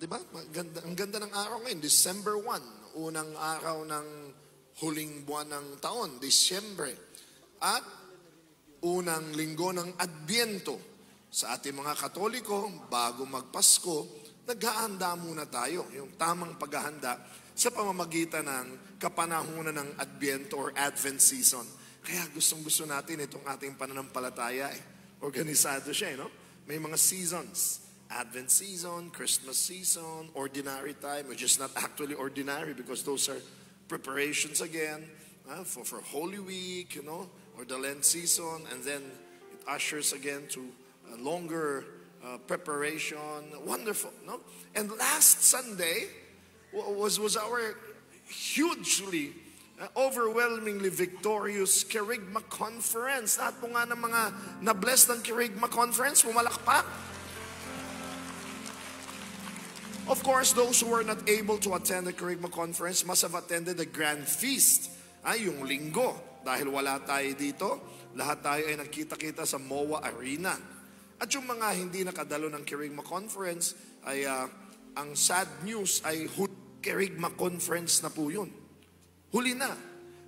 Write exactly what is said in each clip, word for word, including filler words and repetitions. Diba? Ganda, ang ganda ng araw ngayon, December first, unang araw ng huling buwan ng taon, Disyembre. At unang linggo ng Adviento. Sa ating mga Katoliko, bago magpasko, naghahanda muna tayo, yung tamang paghahanda sa pamamagitan ng kapanahunan ng Advent or Advent season. Kaya gustong-gusto natin itong ating pananampalataya. Eh. Organisado siya, eh, no? May mga seasons. Advent season, Christmas season, ordinary time, which is not actually ordinary because those are preparations again uh, for, for Holy Week, you know, or the Lent season, and then it ushers again to a longer Uh, preparation, wonderful, no? And last Sunday was was our hugely, uh, overwhelmingly victorious Kerygma Conference. Lahat po nga ng mga na-bless ng Kerygma Conference, pumalakpak. Of course, those who were not able to attend the Kerygma Conference must have attended the Grand Feast, ay, yung linggo. Dahil wala tayo dito, lahat tayo ay nakita-kita sa M O A Arena. At yung mga hindi nakadalo ng Kerygma Conference, ay uh, ang sad news ay Kerygma Conference na po yun. Huli na.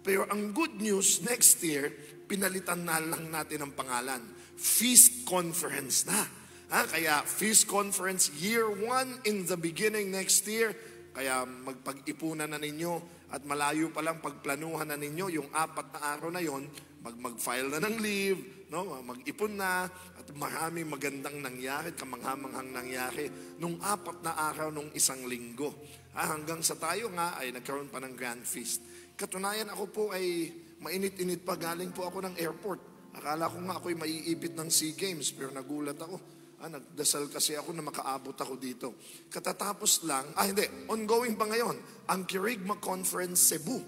Pero ang good news, next year, pinalitan na lang natin ang pangalan. Feast Conference na. Ha? Kaya Feast Conference Year one in the beginning next year. Kaya magpag-ipunan na ninyo at malayo pa lang pagplanuhan na ninyo yung apat na araw na yon, mag-mag-file na ng leave, no? Mag-ipon na. Maraming magandang nangyari, kamanghamanghang nangyari nung apat na araw nung isang linggo. Ah, hanggang sa tayo nga ay nagkaroon pa ng Grand Feast. Katunayan ako po ay mainit-init pa, galing po ako ng airport. Akala ko nga ako'y maiipit ng SEA Games pero nagulat ako. Ah, nagdasal kasi ako na makaabot ako dito. Katatapos lang, ah hindi, ongoing pa ngayon, ang Kerygma Conference Cebu.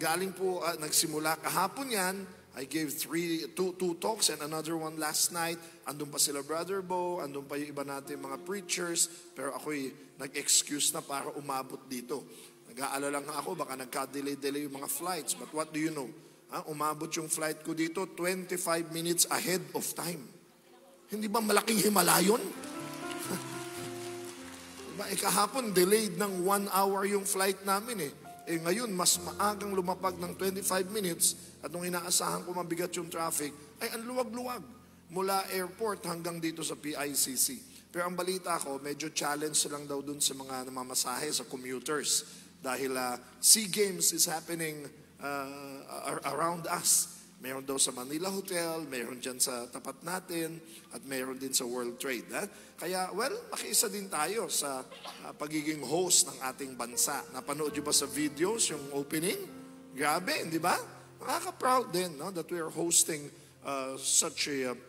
Galing po, ah, nagsimula kahapon yan. I gave three, two, two talks and another one last night. Andun pa sila Brother Bo, andun pa yung iba natin mga preachers. Pero ako'y nag-excuse na para umabot dito. Nag-aalala lang ako, baka nagka-delay-delay yung mga flights. But what do you know? Ha? Umabot yung flight ko dito twenty-five minutes ahead of time. Hindi ba malaking himala yun? Diba, eh, kahapon, delayed ng one hour yung flight namin eh. Eh ngayon, mas maagang lumapag ng twenty-five minutes at nung inaasahan ko mabigat yung traffic, ay ang luwag-luwag mula airport hanggang dito sa P I C C. Pero ang balita ko, medyo challenge lang daw dun sa mga namamasahe, sa commuters. Dahil uh, SEA Games is happening uh, around us. Meron daw sa Manila Hotel, meron dyan sa tapat natin, at meron din sa World Trade. Eh? Kaya, well, makiisa din tayo sa uh, pagiging host ng ating bansa. Napanood nyo ba sa videos yung opening? Grabe, di ba? Nakaka-proud din, no? That we are hosting uh, such a uh,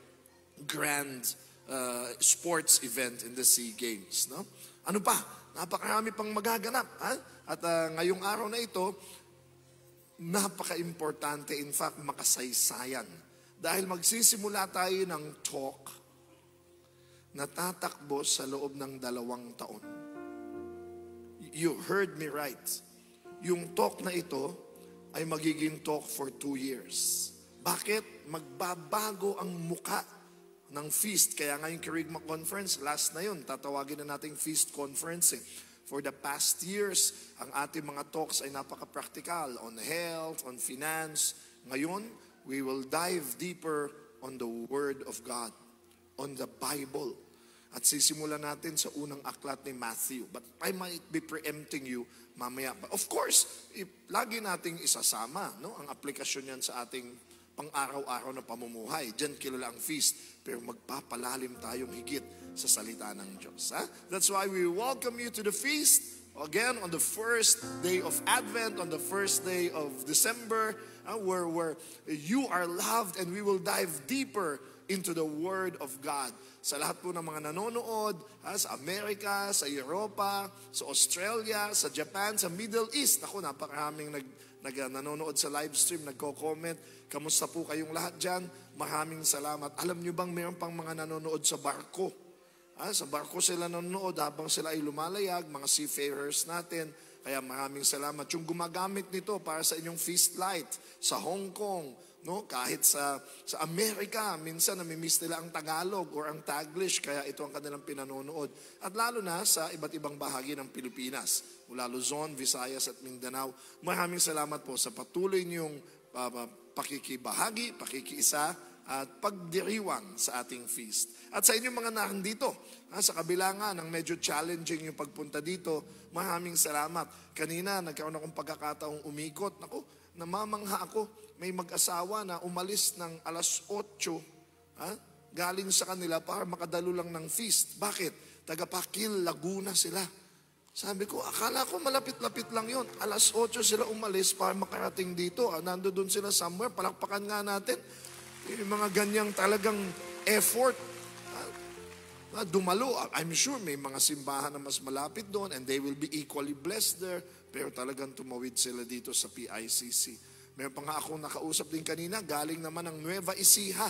grand uh, sports event in the SEA Games. No? Ano pa? Napakarami pang magaganap. Ha? At uh, ngayong araw na ito, napaka-importante, in fact, makasaysayan. Dahil magsisimula tayo ng talk, natatakbo sa loob ng dalawang taon. You heard me right. Yung talk na ito ay magiging talk for two years. Bakit? Magbabago ang muka ng feast. Kaya nga yung Kerygma Conference, last na yun, tatawagin na nating Feast Conference. Eh. For the past years, ang ating mga talks ay napaka-practical on health, on finance. Ngayon, we will dive deeper on the Word of God, on the Bible. At sisimulan natin sa unang aklat ni Matthew. But I might be preempting you mamaya. But of course, if, lagi nating isasama, no? Ang aplikasyon yan sa ating pang-araw-araw na pamumuhay. Diyan kilala ang feast. Pero magpapalalim tayong higit sa salita ng Diyos. Ha? That's why we welcome you to the feast. Again, on the first day of Advent, on the first day of December, uh, where, where you are loved and we will dive deeper into the Word of God. Sa lahat po ng mga nanonood, ha, sa Amerika, sa Europa, sa Australia, sa Japan, sa Middle East. Ako, napakaraming nag, nag, nanonood sa live stream, nagko-comment. Kamusta po kayong lahat dyan? Maraming salamat. Alam nyo bang mayroon pang mga nanonood sa barko? Ha, sa barko sila nanonood habang sila ay lumalayag, mga seafarers natin. Kaya maraming salamat. Yung gumagamit nito para sa inyong feast light sa Hong Kong, No, kahit sa sa Amerika, minsan namimiss nila ang Tagalog or ang Taglish, kaya ito ang kanilang pinanonood. At lalo na sa iba't ibang bahagi ng Pilipinas, mula Luzon, Visayas at Mindanao. Maraming salamat po sa patuloy niyong uh, pakikibahagi, pakikiisa at pagdiriwang sa ating feast. At sa inyong mga nandito, ha, sa kabila nga ng medyo challenging yung pagpunta dito, maraming salamat. Kanina, nagkaroon akong pagkakataong umikot. Naku, namamangha ako. May mag-asawa na umalis ng alas otso, ha, galing sa kanila para makadalo lang ng feast. Bakit? Tagapakil, Laguna sila. Sabi ko, akala ko malapit-lapit lang yon. alas otso sila umalis para makarating dito. Ha, nando doon sila somewhere. Palakpakan nga natin. Yung mga ganyang talagang effort, uh, dumalo. I'm sure may mga simbahan na mas malapit doon and they will be equally blessed there. Pero talagang tumawid sila dito sa P I C C. Meron pa nga akong nakausap din kanina, galing naman ng Nueva Ecija.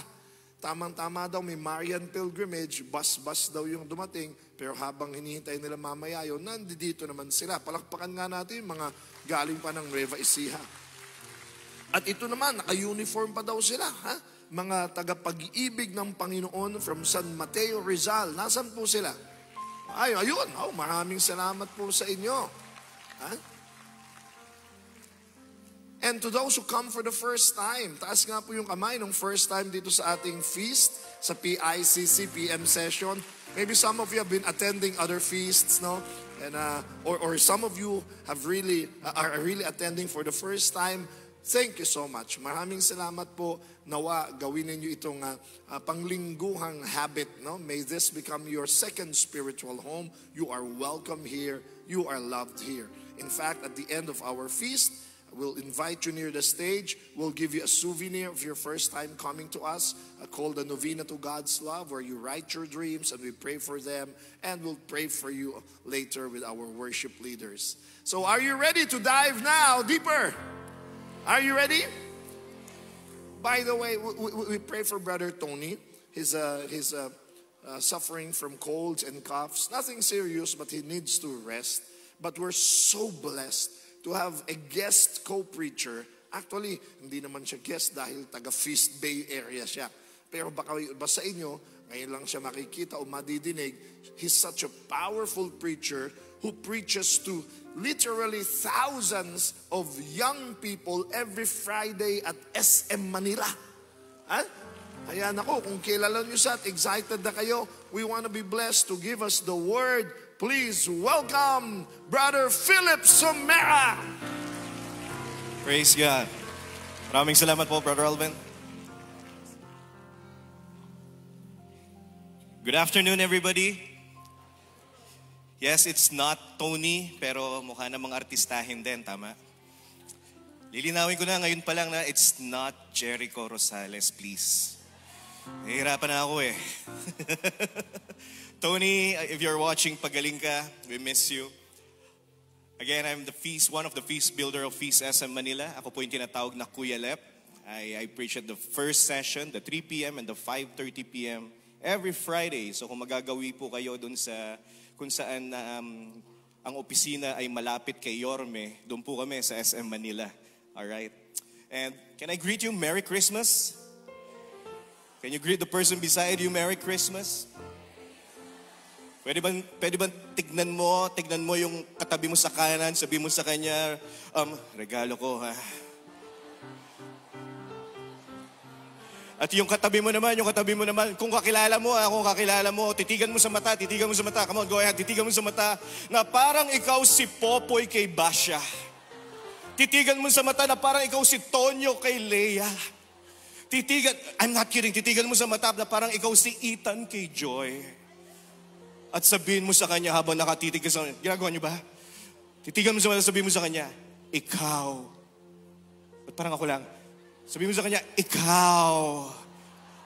Tamang-tama daw, may Marian pilgrimage, bus-bus daw yung dumating. Pero habang hinihintay nila mamaya yun, nandito naman sila. Palakpakan nga natin yung mga galing pa ng Nueva Ecija. At ito naman, naka-uniform pa daw sila, ha? Mga tagapag-ibig ng Panginoon from San Mateo, Rizal. Nasaan po sila? Ay, ayun. Oh, maraming salamat po sa inyo. Ha? And to those who come for the first time, taas nga po yung kamay nung first time dito sa ating feast, sa P I C C P M session. Maybe some of you have been attending other feasts, no? And, uh, or, or some of you have really, uh, are really attending for the first time. Thank you so much. Maraming salamat po. Nawa, gawin ninyo itong uh, uh, panglingguhang habit. No? May this become your second spiritual home. You are welcome here. You are loved here. In fact, at the end of our feast, we'll invite you near the stage. We'll give you a souvenir of your first time coming to us, uh, called the Novena to God's Love, where you write your dreams and we pray for them, and we'll pray for you later with our worship leaders. So are you ready to dive now deeper? Are you ready? By the way, we, we, we pray for Brother Tony. He's, uh, he's uh, uh, suffering from colds and coughs. Nothing serious, but he needs to rest. But we're so blessed to have a guest co-preacher. Actually, hindi naman siya guest dahil taga Feast Bay Area siya. Pero baka sa inyo, ngayon lang siya makikita o madidinig. He's such a powerful preacher who preaches to literally thousands of young people every Friday at S M Manila. Huh? Ayan ako, kung kilala nyo siya at excited na kayo, we want to be blessed to give us the word. Please welcome Brother Philip Somera. Praise God. Maraming salamat po, Brother Alvin. Good afternoon, everybody. Yes, it's not Tony, pero mukha namang artistahin din, tama? Lilinawin ko na ngayon pa lang na it's not Jericho Rosales, please. Nahihirapan na ako eh. Tony, if you're watching, pagaling ka. We miss you. Again, I'm the feast, one of the feast builder of Feast S M Manila. Ako po yung tinatawag na Kuya Lep. I, I preach at the first session, the three p m and the five thirty p m every Friday. So kung magagawi po kayo dun sa... kung saan um, ang opisina ay malapit kay Yorme, doon po kami sa S M Manila. Alright? And can I greet you? Merry Christmas? Can you greet the person beside you? Merry Christmas? Pwede ba, pwede ba tignan mo, tignan mo yung katabi mo sa kanan, sabi mo sa kanya, um, regalo ko ha. At yung katabi mo naman, yung katabi mo naman, kung kakilala mo, ah, kung kakilala mo, titigan mo sa mata, titigan mo sa mata, come on, go ahead, titigan mo sa mata, na parang ikaw si Popoy kay Basha. Titigan mo sa mata na parang ikaw si Tonyo kay Leia. Titigan, I'm not kidding, titigan mo sa mata na parang ikaw si Ethan kay Joy. At sabihin mo sa kanya habang nakatitig ka sa kanya, ginagawa niyo ba? Titigan mo sa mata, sabihin mo sa kanya, ikaw. At parang ako lang, sabihin mo sa kanya, ikaw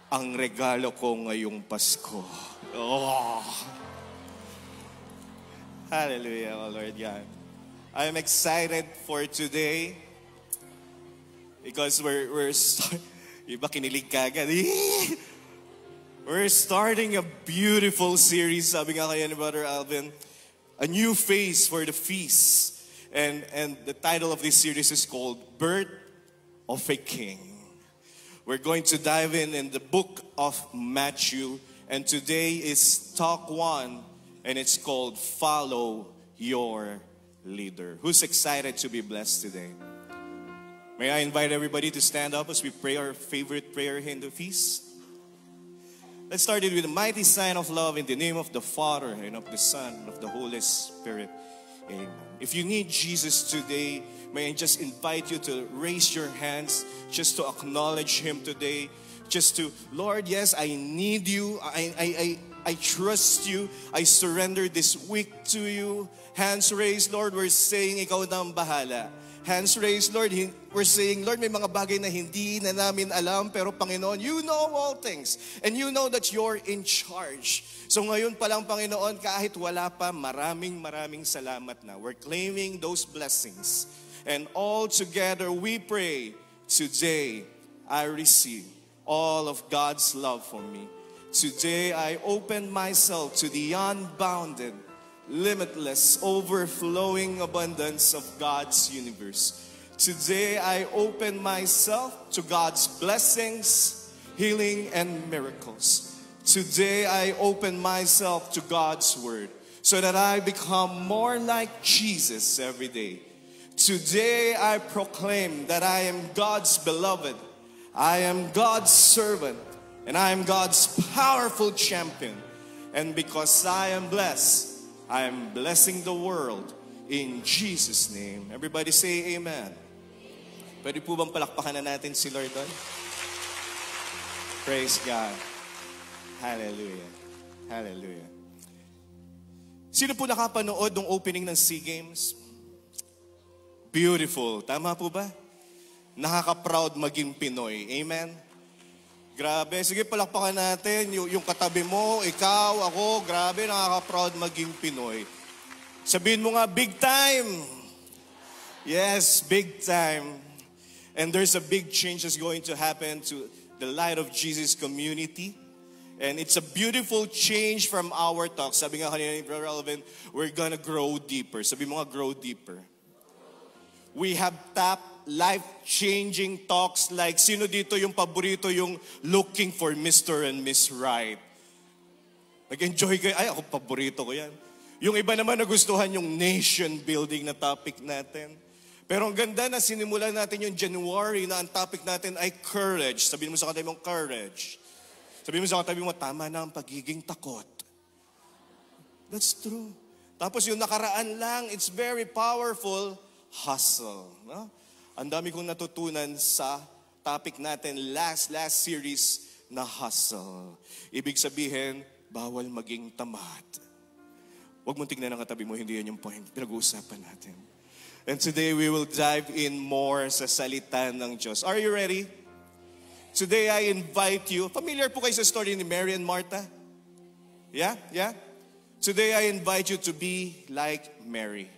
ang regalo ko ngayong Pasko. Oh. Hallelujah, oh Lord God. I'm excited for today because we're, we're start- iba kinilig ka agad. We're starting a beautiful series, sabi nga kaya ni Brother Alvin. A new phase for the feast. And, and the title of this series is called Birth of a King. We're going to dive in in the book of Matthew, and today is talk one, and it's called Follow Your Leader. Who's excited to be blessed today? May I invite everybody to stand up as we pray our favorite prayer here in the feast. Let's start it with a mighty sign of love in the name of the Father and of the Son and of the Holy Spirit. Amen. If you need Jesus today, may I just invite you to raise your hands just to acknowledge Him today. Just to, Lord, yes, I need you. I, I, I, I trust you. I surrender this week to you. Hands raised, Lord, we're saying, Ikaw na ang bahala. Hands raised, Lord, we're saying, Lord, may mga bagay na hindi na namin alam, pero Panginoon, you know all things. And you know that you're in charge. So ngayon palang, Panginoon, kahit wala pa, maraming maraming salamat na. We're claiming those blessings. And all together we pray, today I receive all of God's love for me. Today I open myself to the unbounded, limitless, overflowing abundance of God's universe. Today I open myself to God's blessings, healing, and miracles. Today I open myself to God's word so that I become more like Jesus every day. Today I proclaim that I am God's beloved, I am God's servant, and I am God's powerful champion. And because I am blessed, I am blessing the world in Jesus' name. Everybody say amen. Pwede po bang palakpakan na natin si Lord doon? Praise God. Hallelujah. Hallelujah. Sino po nakapanood ng opening ng SEA Games? Beautiful. Tama po ba? Nakaka-proud maging Pinoy. Amen? Grabe. Sige, palakpakan natin. Y- yung katabi mo, ikaw, ako. Grabe, nakaka-proud maging Pinoy. Sabihin mo nga, big time. Yes, big time. And there's a big change that's going to happen to the Light of Jesus community. And it's a beautiful change from our talk. Sabi nga kanina ni Brother Alvin, we're gonna grow deeper. Sabi mo nga, grow deeper. We have tapped life-changing talks like, sino dito yung paborito yung looking for Mister and Miss Right? Nag-enjoy kayo. Ay, ako paborito ko yan. Yung iba naman nagustuhan yung nation building na topic natin. Pero ang ganda na sinimulan natin yung January na ang topic natin ay courage. Sabihin mo sa katabi mong courage. Sabihin mo sa katabi mong tama na ang pagiging takot. That's true. Tapos yung nakaraan lang, it's very powerful, hustle. No? Ang dami kong natutunan sa topic natin last, last series na hustle. Ibig sabihin, bawal maging tamad. Huwag mong tignan ang katabi mo, hindi yan yung point. Pinag-uusapan natin. And today we will dive in more sa salita ng Diyos. Are you ready? Today I invite you. Familiar po kayo sa story ni Mary and Martha? Yeah? Yeah? Today I invite you to be like Mary.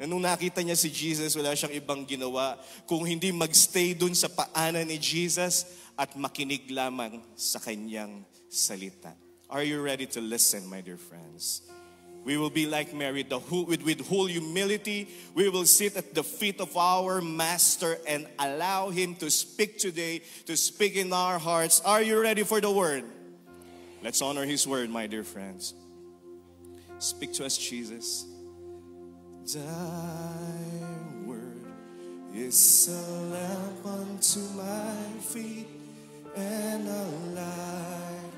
Na nung nakita niya si Jesus, wala siyang ibang ginawa kung hindi magstay dun sa paanan ni Jesus at makinig lamang sa kanyang salita. Are you ready to listen, my dear friends? We will be like Mary, the who, with, with whole humility. We will sit at the feet of our Master and allow Him to speak today, to speak in our hearts. Are you ready for the Word? Let's honor His Word, my dear friends. Speak to us, Jesus. Thy word is a lamp unto my feet and a light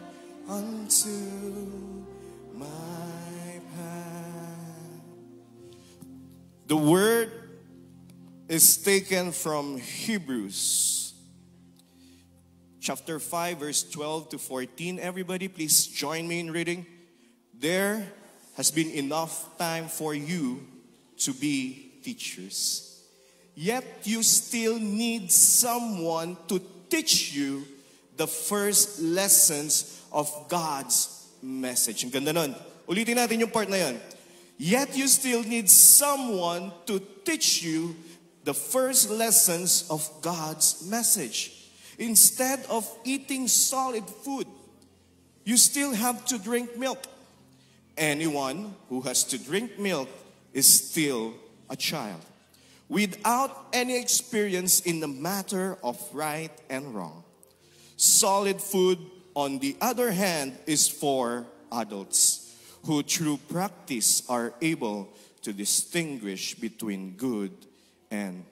unto my path. The word is taken from Hebrews chapter five, verse twelve to fourteen. Everybody, please join me in reading. There has been enough time for you to be teachers, yet you still need someone to teach you the first lessons of God's message. Ang ganda nun. Ulitin natin yung part na yun. Yet you still need someone to teach you the first lessons of God's message. Instead of eating solid food, you still have to drink milk. Anyone who has to drink milk is still a child. without any experience in the matter of right and wrong. Solid food, on the other hand, is for adults who through practice are able to distinguish between good and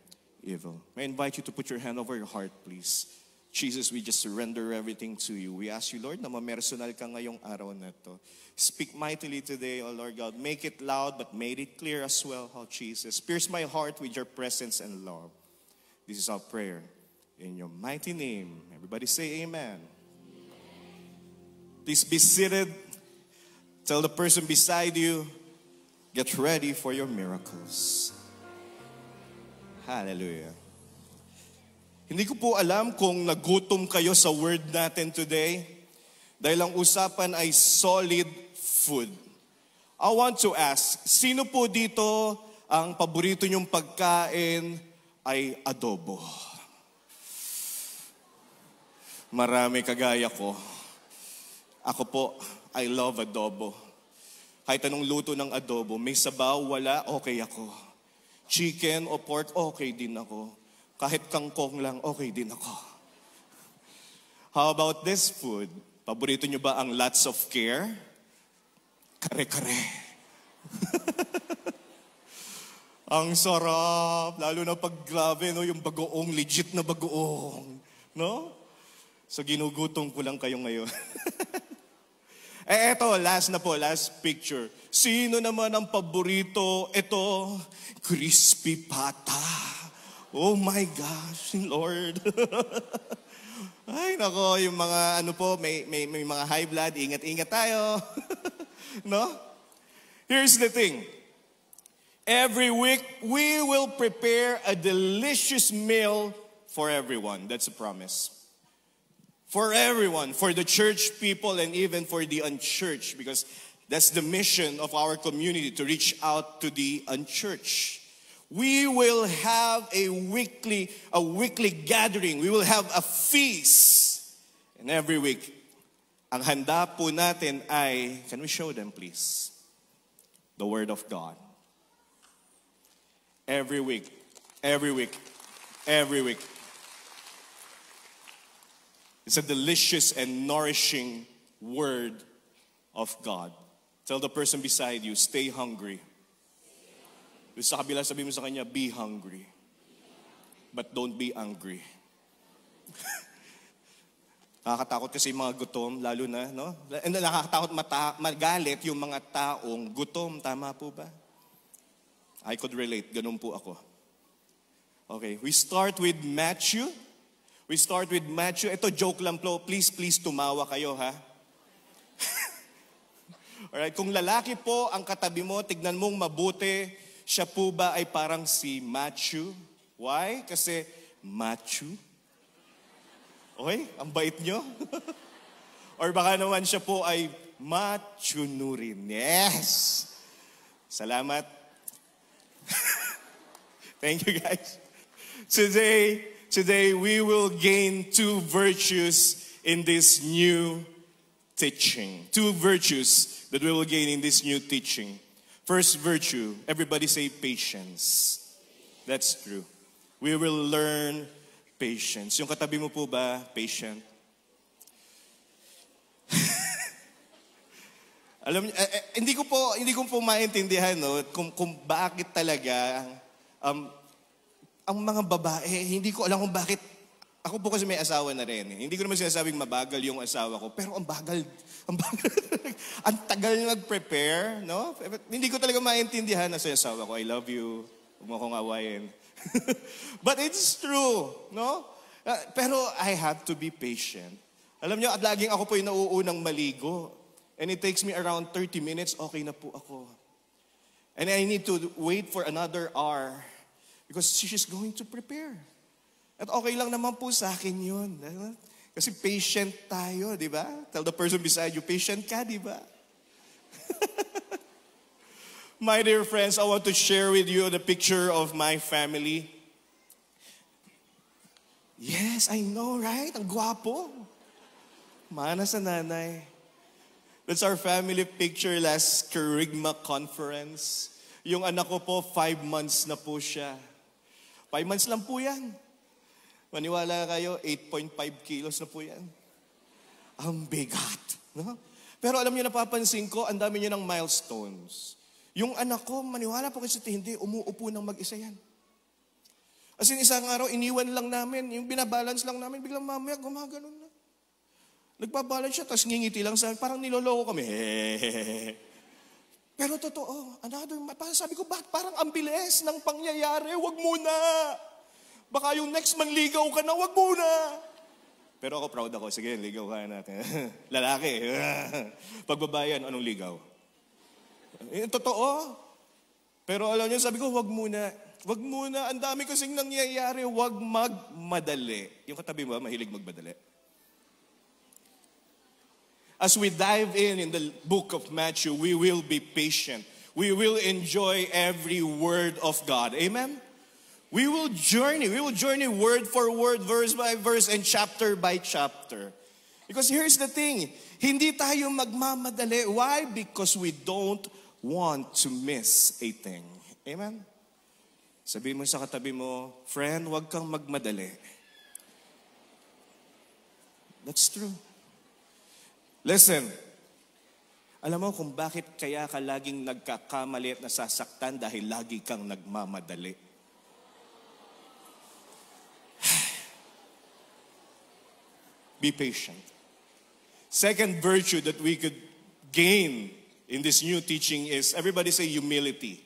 evil. I invite you to put your hand over your heart, please. Jesus, we just surrender everything to you. We ask you, Lord, na ma-personal ka ngayong araw na to. Speak mightily today, O Lord God. Make it loud, but made it clear as well, how Jesus. Pierce my heart with your presence and love. This is our prayer. In your mighty name, everybody say amen. Please be seated. Tell the person beside you, get ready for your miracles. Hallelujah. Hindi ko po alam kung nagutom kayo sa word natin today dahil ang usapan ay solid food. I want to ask, sino po dito ang paborito niyong pagkain ay adobo? Marami kagaya ko. Ako po, I love adobo. Kahit anong luto ng adobo, may sabaw, wala, okay ako. Chicken o pork, okay din ako. Kahit kangkong lang, okay din ako. How about this food? Paborito nyo ba ang lots of care? Kare-kare. Ang sarap. Lalo na pag grabe, no? Yung bagoong, legit na bagoong. No? So ginugutong ko lang kayo ngayon. Eh, eto, last na po, last picture. Sino naman ang paborito? Ito, crispy pata. Oh my gosh, Lord. Ay, nako, yung mga ano po, may, may, may mga high blood, ingat-ingat tayo. No? Here's the thing. Every week, we will prepare a delicious meal for everyone. That's a promise. For everyone, for the church people and even for the unchurched, because that's the mission of our community, to reach out to the unchurched. We will have a weekly, a weekly gathering. We will have a feast. And every week, ang handa po natin ay, can we show them please? The Word of God. Every week, every week, every week. It's a delicious and nourishing Word of God. Tell the person beside you, stay hungry. Sa kabila, sabi mo sa kanya, be hungry. But don't be angry. Nakakatakot kasi mga gutom, lalo na, no? And nakakatakot mata- magalit yung mga taong gutom. Tama po ba? I could relate. Ganun po ako. Okay, we start with Matthew. We start with Matthew. Ito, joke lang po. Please, please, tumawa kayo, ha? Alright, kung lalaki po ang katabi mo, tignan mong mabuti. Siya po ba ay parang si Matthew? Why? Kasi Matthew. Okay? Ang bait nyo. Or baka naman siya po ay Matthew Nurin. Yes! Salamat. Thank you guys. Today, today we will gain two virtues in this new teaching. Two virtues that we will gain in this new teaching. First virtue, everybody say patience. That's true. We will learn patience. Yung katabi mo po ba, patient? Alam niyo, eh, eh, hindi ko po, hindi ko po maintindihan, no, kung, kung bakit talaga, um, ang mga babae, hindi ko alam kung bakit, ako po kasi may asawa na rin. Eh. Hindi ko naman sinasabing mabagal yung asawa ko, pero ang bagal, ang bagal, ang tagal nag-prepare, no? Hindi ko talaga maintindihan na sa asawa ko, I love you, huwag mo akong awayin. But it's true, no? Uh, pero I have to be patient. Alam nyo, at laging ako po yung nauunang maligo. And it takes me around thirty minutes, okay na po ako. And I need to wait for another hour because she's going to prepare. At okay lang naman po sa akin yun. Kasi patient tayo, di ba? Tell the person beside you, patient ka, di ba? My dear friends, I want to share with you the picture of my family. Yes, I know, right? Ang gwapo. Mana sa nanay. That's our family picture last Kerygma Conference. Yung anak ko po, five months na po siya. Five months lang po yan. Maniwala kayo, eight point five kilos na po yan. Ang bigat. No? Pero alam niyo, napapansin ko, ang dami niyo ng milestones. Yung anak ko, maniwala po kasi hindi, umuupo ng mag-isa yan. As in, isang araw, iniwan lang namin. Yung binabalance lang namin, biglang mamaya, gumagano'n na. Nagbabalance siya, tapos ngingiti lang sa amin. Parang niloloko kami. Pero totoo, another, parang sabi ko, bakit parang ang bilis ng pangyayari? Huwag muna. Baka yung next manligaw ka na, huwag muna. Pero ako proud ako, sige, ligaw ka natin. Lalaki. Pagbabayan, anong ligaw? Eh, totoo. Pero alam niyo, sabi ko, huwag muna. Huwag muna, ang dami kasing nangyayari, huwag magmadali. Yung katabi mo, mahilig magmadali. As we dive in in the book of Matthew, we will be patient. We will enjoy every word of God. Amen? We will journey. We will journey word for word, verse by verse, and chapter by chapter. Because here's the thing. Hindi tayo magmamadali. Why? Because we don't want to miss a thing. Amen? Sabihin mo sa katabi mo, friend, huwag kang magmadali. That's true. Listen, alam mo kung bakit kaya ka laging nagkakamali at nasasaktan dahil lagi kang nagmamadali. Be patient. Second virtue that we could gain in this new teaching is, everybody say humility.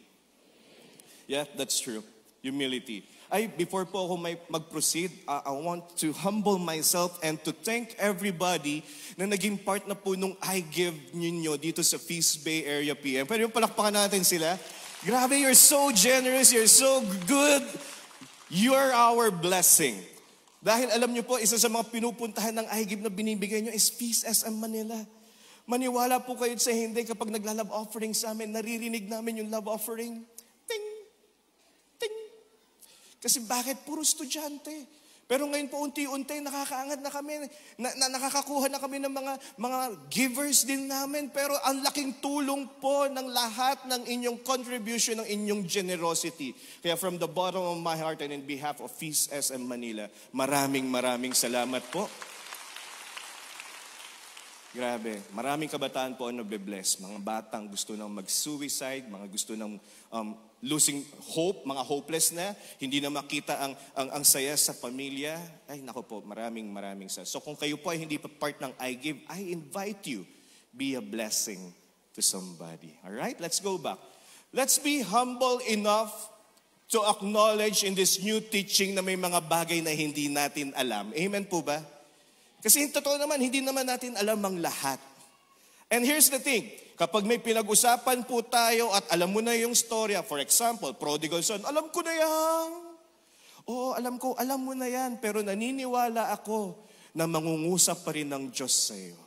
Yeah, that's true. Humility. I, before po ako may mag-proceed, uh, I want to humble myself and to thank everybody na naging part na po nung I-Give ninyo dito sa Feast Bay Area P M. Pero yung palakpakan natin sila. Grabe, you're so generous, you're so good. You're our blessing. Dahil alam nyo po, isa sa mga pinupuntahan ng I-Give na binibigay nyo is Feast S M Manila. Maniwala po kayo sa hindi kapag nagla-love offering sa amin, naririnig namin yung love offering. Kasi bakit? Puro estudyante. Pero ngayon po, unti-unti, nakakaangat na kami. Na, na, nakakakuha na kami ng mga, mga givers din namin. Pero ang laking tulong po ng lahat ng inyong contribution, ng inyong generosity. Kaya from the bottom of my heart and in behalf of Feast S M Manila, maraming maraming salamat po. Grabe, maraming kabataan po ang nabe-bless. Mga batang gusto ng mag-suicide, mga gusto ng um, losing hope, mga hopeless na, hindi na makita ang, ang, ang saya sa pamilya. Ay, nako po, maraming maraming salamat. So kung kayo po ay hindi pa part ng I-Give, I invite you, be a blessing to somebody. Alright, let's go back. Let's be humble enough to acknowledge in this new teaching na may mga bagay na hindi natin alam. Amen po ba? Kasi totoo naman, hindi naman natin alam ang lahat. And here's the thing, kapag may pinag-usapan po tayo at alam mo na yung storya, for example, prodigal son, alam ko na yan. Oo, alam ko, alam mo na yan, pero naniniwala ako na mangungusap pa rin ng Diyos sa'yo.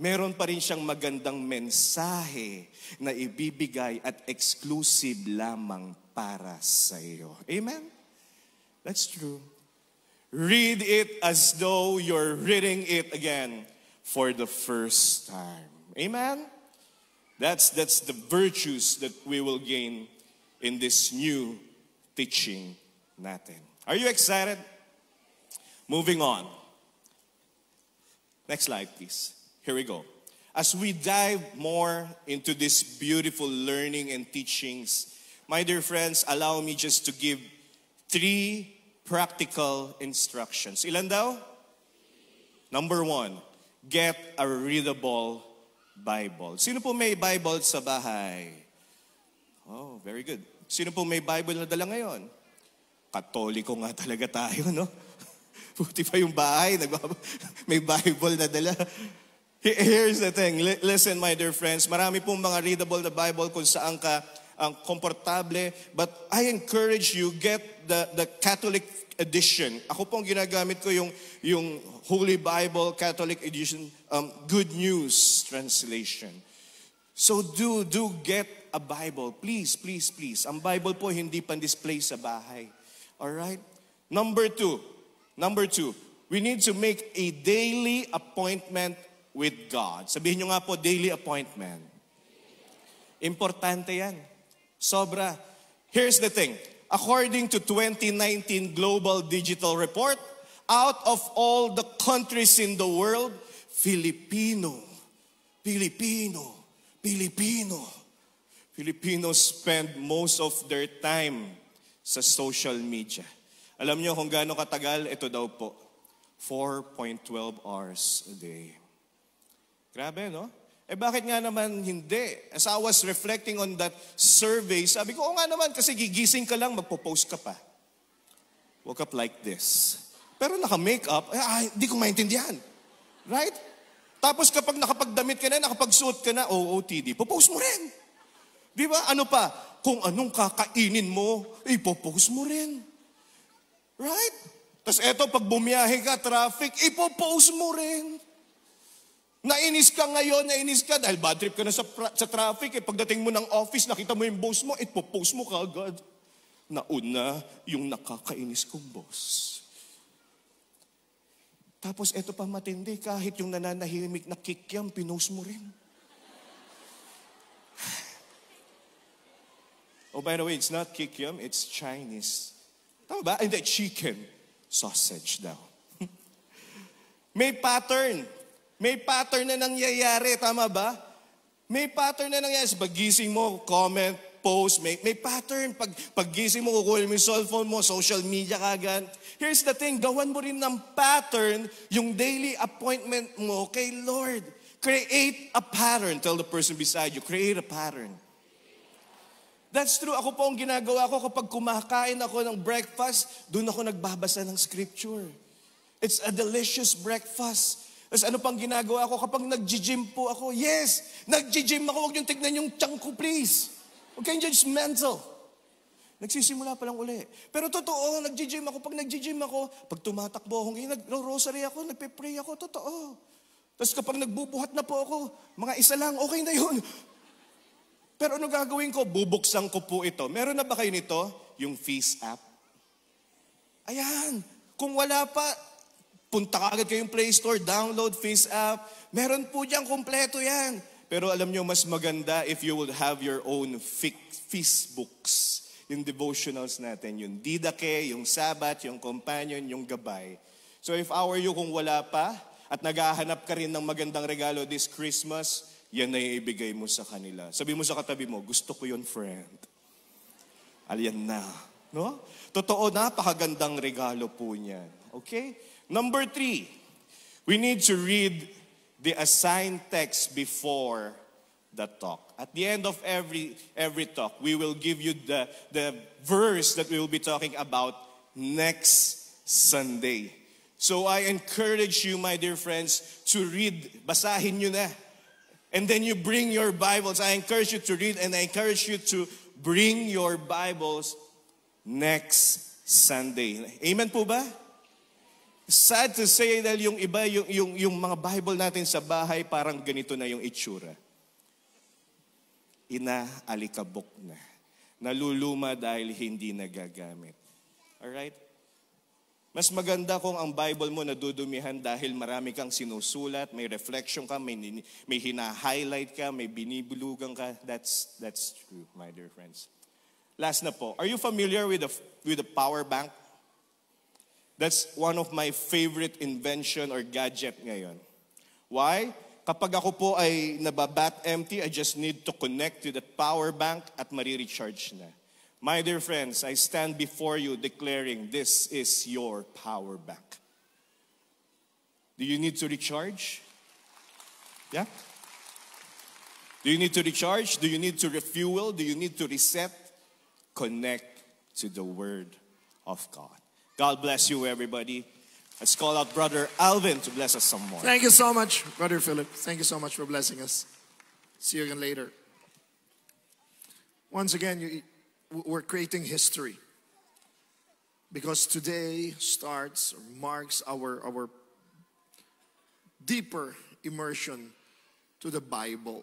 Meron pa rin siyang magandang mensahe na ibibigay at exclusive lamang para sa'yo. Amen? That's true. Read it as though you're reading it again for the first time. Amen? That's, that's the virtues that we will gain in this new teaching natin. Are you excited? Moving on. Next slide, please. Here we go. As we dive more into this beautiful learning and teachings, my dear friends, allow me just to give three practical instructions. Ilan daw? Number one, get a readable Bible. Sino po may Bible sa bahay? Oh, very good. Sino po may Bible na dala ngayon? Katoliko nga talaga tayo, no? Buti pa yung bahay, may Bible na dala. Here's the thing. Listen, my dear friends, marami pong mga readable na Bible kung saan ka ang komportable, but I encourage you, get the, the Catholic edition. Ako pong ginagamit ko yung, yung Holy Bible Catholic edition, um, Good News translation. So do, do get a Bible. Please, please, please. Ang Bible po hindi pan-display sa bahay. Alright? Number two. Number two. We need to make a daily appointment with God. Sabihin nyo nga po, daily appointment. Importante yan. Sobra. Here's the thing. according to twenty nineteen Global Digital Report, out of all the countries in the world, Filipino, Filipino, Filipino, Filipinos spend most of their time sa social media. Alam niyo kung gaano katagal? Ito daw po, four point one two hours a day. Grabe, no? Eh bakit nga naman hindi? As I was reflecting on that survey, sabi ko, oo nga naman, kasi gigising ka lang, magpo-post ka pa. Woke up like this. Pero naka-makeup, eh, ah, hindi ko maintindihan. Right? Tapos kapag nakapagdamit ka na, nakapagsuot ka na, O O T D, po-post mo rin. Di ba? Ano pa? Kung anong kakainin mo, ipo-post mo rin. Right? Tapos eto, pag bumiyahe ka, traffic, ipo-post mo rin. Nainis ka ngayon, nainis ka dahil bad trip ka na sa, sa traffic. Eh, pagdating mo ng office, nakita mo yung boss mo, eh, po-post mo kaagad. Nauna yung nakakainis kong boss. Tapos eto pa matindi, kahit yung nananahimik na kikyam, pinost mo rin. Oh, by the way, it's not kikyam, it's Chinese. Tama ba? Hindi, chicken. Sausage daw. May pattern. May pattern na nangyayari, tama ba? May pattern na nangyayari. Pag gising mo, comment, post, may, may pattern. Pag, pag gising mo, kukuha mo yung cellphone mo, social media ka agad. Here's the thing, gawan mo rin ng pattern yung daily appointment mo kay Lord. Create a pattern. Tell the person beside you, create a pattern. That's true. Ako po ang ginagawa ko kapag kumakain ako ng breakfast, doon ako nagbabasa ng scripture. It's a delicious breakfast. Tapos ano pang ginagawa ko kapag nag-gym po ako? Yes! Nag-gym ako. Huwag niyong tignan yung tiyan ko, please. Huwag kayong judgmental. Nagsisimula pa lang uli. Pero totoo, nag-gym ako. Pag nag-gym ako, pag tumatakbo, hungin, nag-rosary ako, nagpe-pray ako, totoo. Tapos kapag nagbubuhat na po ako, mga isa lang, okay na yun. Pero ano gagawin ko? Bubuksan ko po ito. Meron na ba kayo nito? Yung Feast app. Ayan. Kung wala pa, punta ka agad kayong Play Store, download Feast app. Meron po dyan, kompleto yan. Pero alam nyo, mas maganda if you will have your own Feast books. Yung devotionals natin, yung Didake, yung Sabbath, yung Companion, yung Gabay. So if I were you, kung wala pa, at naghahanap ka rin ng magandang regalo this Christmas, yan na yung ibigay mo sa kanila. Sabi mo sa katabi mo, gusto ko yun, friend. Alyan na. No? Totoo, napakagandang regalo po niyan. Okay? Number three, we need to read the assigned text before the talk. At the end of every, every talk, we will give you the, the verse that we will be talking about next Sunday. So I encourage you, my dear friends, to read. Basahin nyo na. And then you bring your Bibles. I encourage you to read and I encourage you to bring your Bibles next Sunday. Amen po ba? Sad to say that yung iba, yung, yung, yung mga Bible natin sa bahay, parang ganito na yung itsura. Inaalikabok na. Naluluma dahil hindi nagagamit. Alright? Mas maganda kung ang Bible mo nadudumihan dahil marami kang sinusulat, may reflection ka, may, may hina-highlight ka, may binibulugan ka. That's, that's true, my dear friends. Last na po, are you familiar with the, with the power bank? That's one of my favorite invention or gadget ngayon. Why? Kapag ako po ay nababat empty, I just need to connect to the power bank at mari-recharge na. My dear friends, I stand before you declaring this is your power bank. Do you need to recharge? Yeah? Do you need to recharge? Do you need to refuel? Do you need to reset? Connect to the Word of God. God bless you, everybody. Let's call out Brother Alvin to bless us some more. Thank you so much, Brother Philip. Thank you so much for blessing us. See you again later. Once again, you, we're creating history. Because today starts, or marks our, our deeper immersion to the Bible.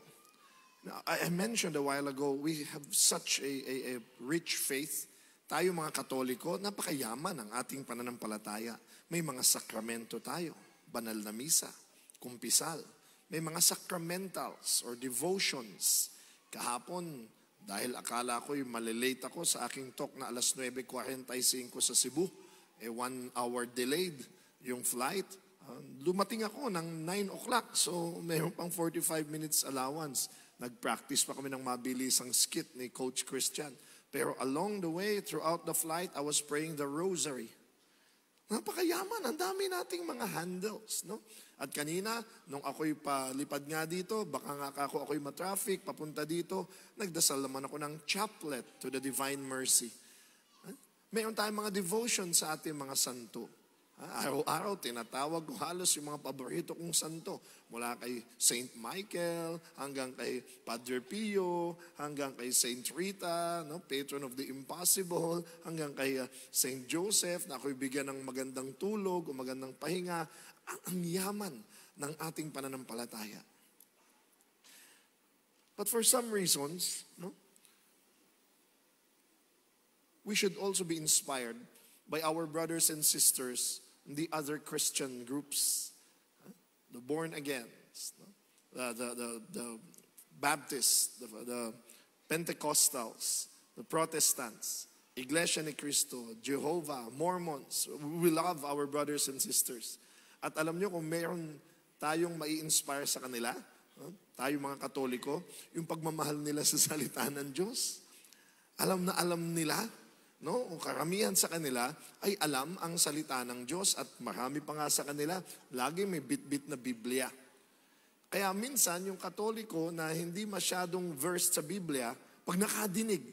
Now, I mentioned a while ago, we have such a, a, a rich faith. Tayo mga Katoliko, napakayaman ang ating pananampalataya. May mga sakramento tayo, banal na misa, kumpisal. May mga sacramentals or devotions. Kahapon, Dahil akala ko'y malilate ako sa aking talk na alas nine forty-five sa Cebu. Eh, one hour delayed yung flight. Uh, lumating ako ng nine o'clock. So, mayroon pang forty-five minutes allowance. Nag-practice pa kami ng mabilisang skit ni Coach Christian. Pero along the way, throughout the flight, I was praying the rosary. Napakayaman. Ang dami nating mga handles, no? At kanina, nung ako'y palipad nga dito, baka nga ako ako'y matraffic, papunta dito, nagdasal naman ako ng chaplet to the divine mercy. Mayroon tayong mga devotion sa ating mga santo. Araw-araw, tinatawag ko halos yung mga paborito kong santo. Mula kay Saint Michael, hanggang kay Padre Pio, hanggang kay Saint Rita, no? Patron of the Impossible, hanggang kay uh, Saint Joseph, na ako'y bigyan ng magandang tulog o magandang pahinga. Ang yaman ng ating pananampalataya. But for some reasons, no, we should also be inspired by our brothers and sisters in the other Christian groups. The born again, the, the, the, the Baptists, the, the Pentecostals, the Protestants, Iglesia ni Cristo, Jehovah, Mormons. We love our brothers and sisters. At alam nyo kung mayroon tayong mai-inspire sa kanila, tayo mga Katoliko, yung pagmamahal nila sa salita ng Diyos. Alam na alam nila, no? O karamihan sa kanila ay alam ang salita ng Diyos at marami pa nga sa kanila, lagi may bit-bit na Biblia. Kaya minsan yung Katoliko na hindi masyadong verse sa Biblia, pag nakadinig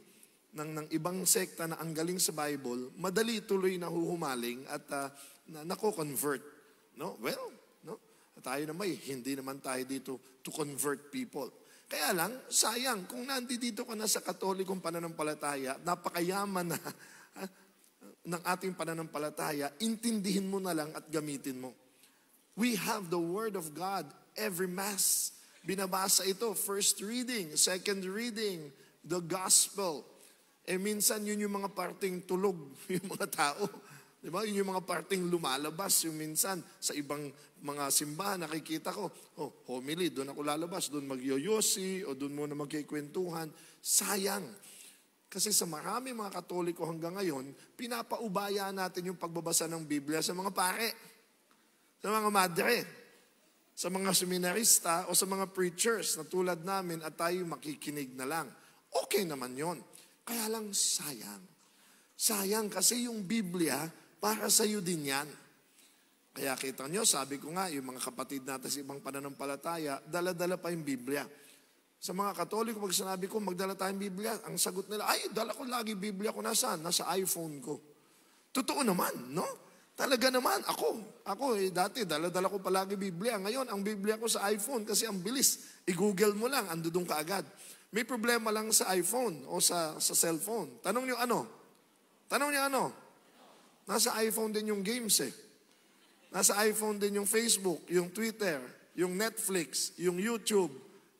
ng, ng ibang sekta na ang galing sa Bible, madali tuloy nahuhumaling at uh, na, nako-convert. No? Well, no? Tayo naman, hindi naman tayo dito to convert people. Kaya lang, sayang, kung nandito ka na sa Katolikong pananampalataya, napakayaman na ha, ng ating pananampalataya, intindihin mo na lang at gamitin mo. We have the Word of God every Mass. Binabasa ito, first reading, second reading, the Gospel. Eh minsan yun yung mga parting tulog, yung mga tao. Diba? Yun yung mga parting lumalabas, yung minsan sa ibang mga simbahan nakikita ko, oh, homily, doon ako lalabas, doon magyoyosi, o doon muna magkikwentuhan. Sayang. Kasi sa marami mga Katoliko hanggang ngayon, pinapaubaya natin yung pagbabasa ng Biblia sa mga pare, sa mga madre, sa mga seminarista, o sa mga preachers na tulad namin at tayo makikinig na lang. Okay naman yon. Kaya lang sayang. Sayang kasi yung Biblia, para sa iyo din yan. Kaya kita nyo, sabi ko nga, yung mga kapatid natin sa ibang pananampalataya, dala-dala pa yung Biblia. Sa mga Katoliko, pag sinabi ko, magdala tayong Biblia, ang sagot nila, ay, dala ko lagi Biblia ko, nasaan? Nasa iPhone ko. Totoo naman, no? Talaga naman, ako. Ako, eh, dati, dala-dala ko palagi Biblia. Ngayon, ang Biblia ko sa iPhone, kasi ang bilis. I-Google mo lang, ando doon ka agad. May problema lang sa iPhone o sa, sa cellphone. Tanong nyo, ano? Tanong nyo, ano? Nasa iPhone din yung games eh. Nasa iPhone din yung Facebook, yung Twitter, yung Netflix, yung YouTube,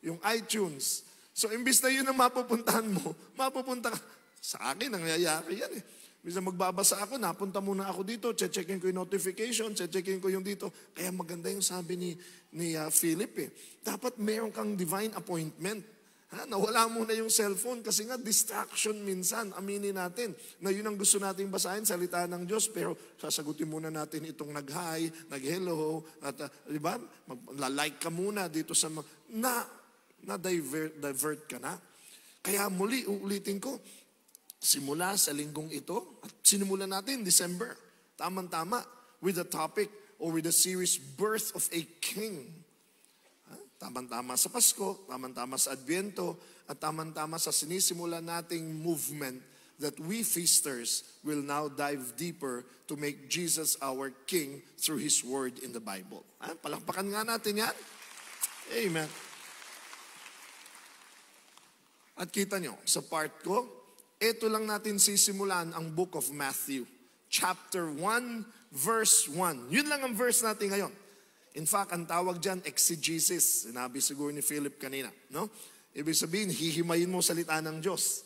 yung iTunes. So, imbis na yun ang mapupuntahan mo, mapupunta ka. Sa akin, nangyayari yan eh. Imbis na magbabasa ako, napunta muna ako dito, checkin ko yung notification, checkin ko yung dito. Kaya maganda yung sabi ni, ni uh, Philip eh. Dapat mayroon kang divine appointment. Ha? Nawala mo na yung cellphone kasi nga distraction minsan, aminin natin na yun ang gusto nating basahin, salita ng Diyos, pero sasagutin muna natin itong nag-hi, nag-hello, at uh, diba, mag-like ka muna dito sa na, na divert, divert ka na. Kaya muli, uulitin ko, simula sa linggong ito, at sinimulan natin December, tamang-tama, with the topic or with the series, Birth of a King. Tamang-tama sa Pasko, tamang-tama sa Advento, at tamang-tama sa sinisimulan nating movement that we feasters will now dive deeper to make Jesus our King through His Word in the Bible. Ah, palakpakan nga natin yan. Amen. At kita nyo, sa part ko, ito lang natin sisimulan ang Book of Matthew. Chapter one, verse one. Yun lang ang verse natin ngayon. In fact, ang tawag dyan, exegesis. Sinabi siguro ni Philip kanina. No? Ibig sabihin, hihimayin mo salita ng Diyos.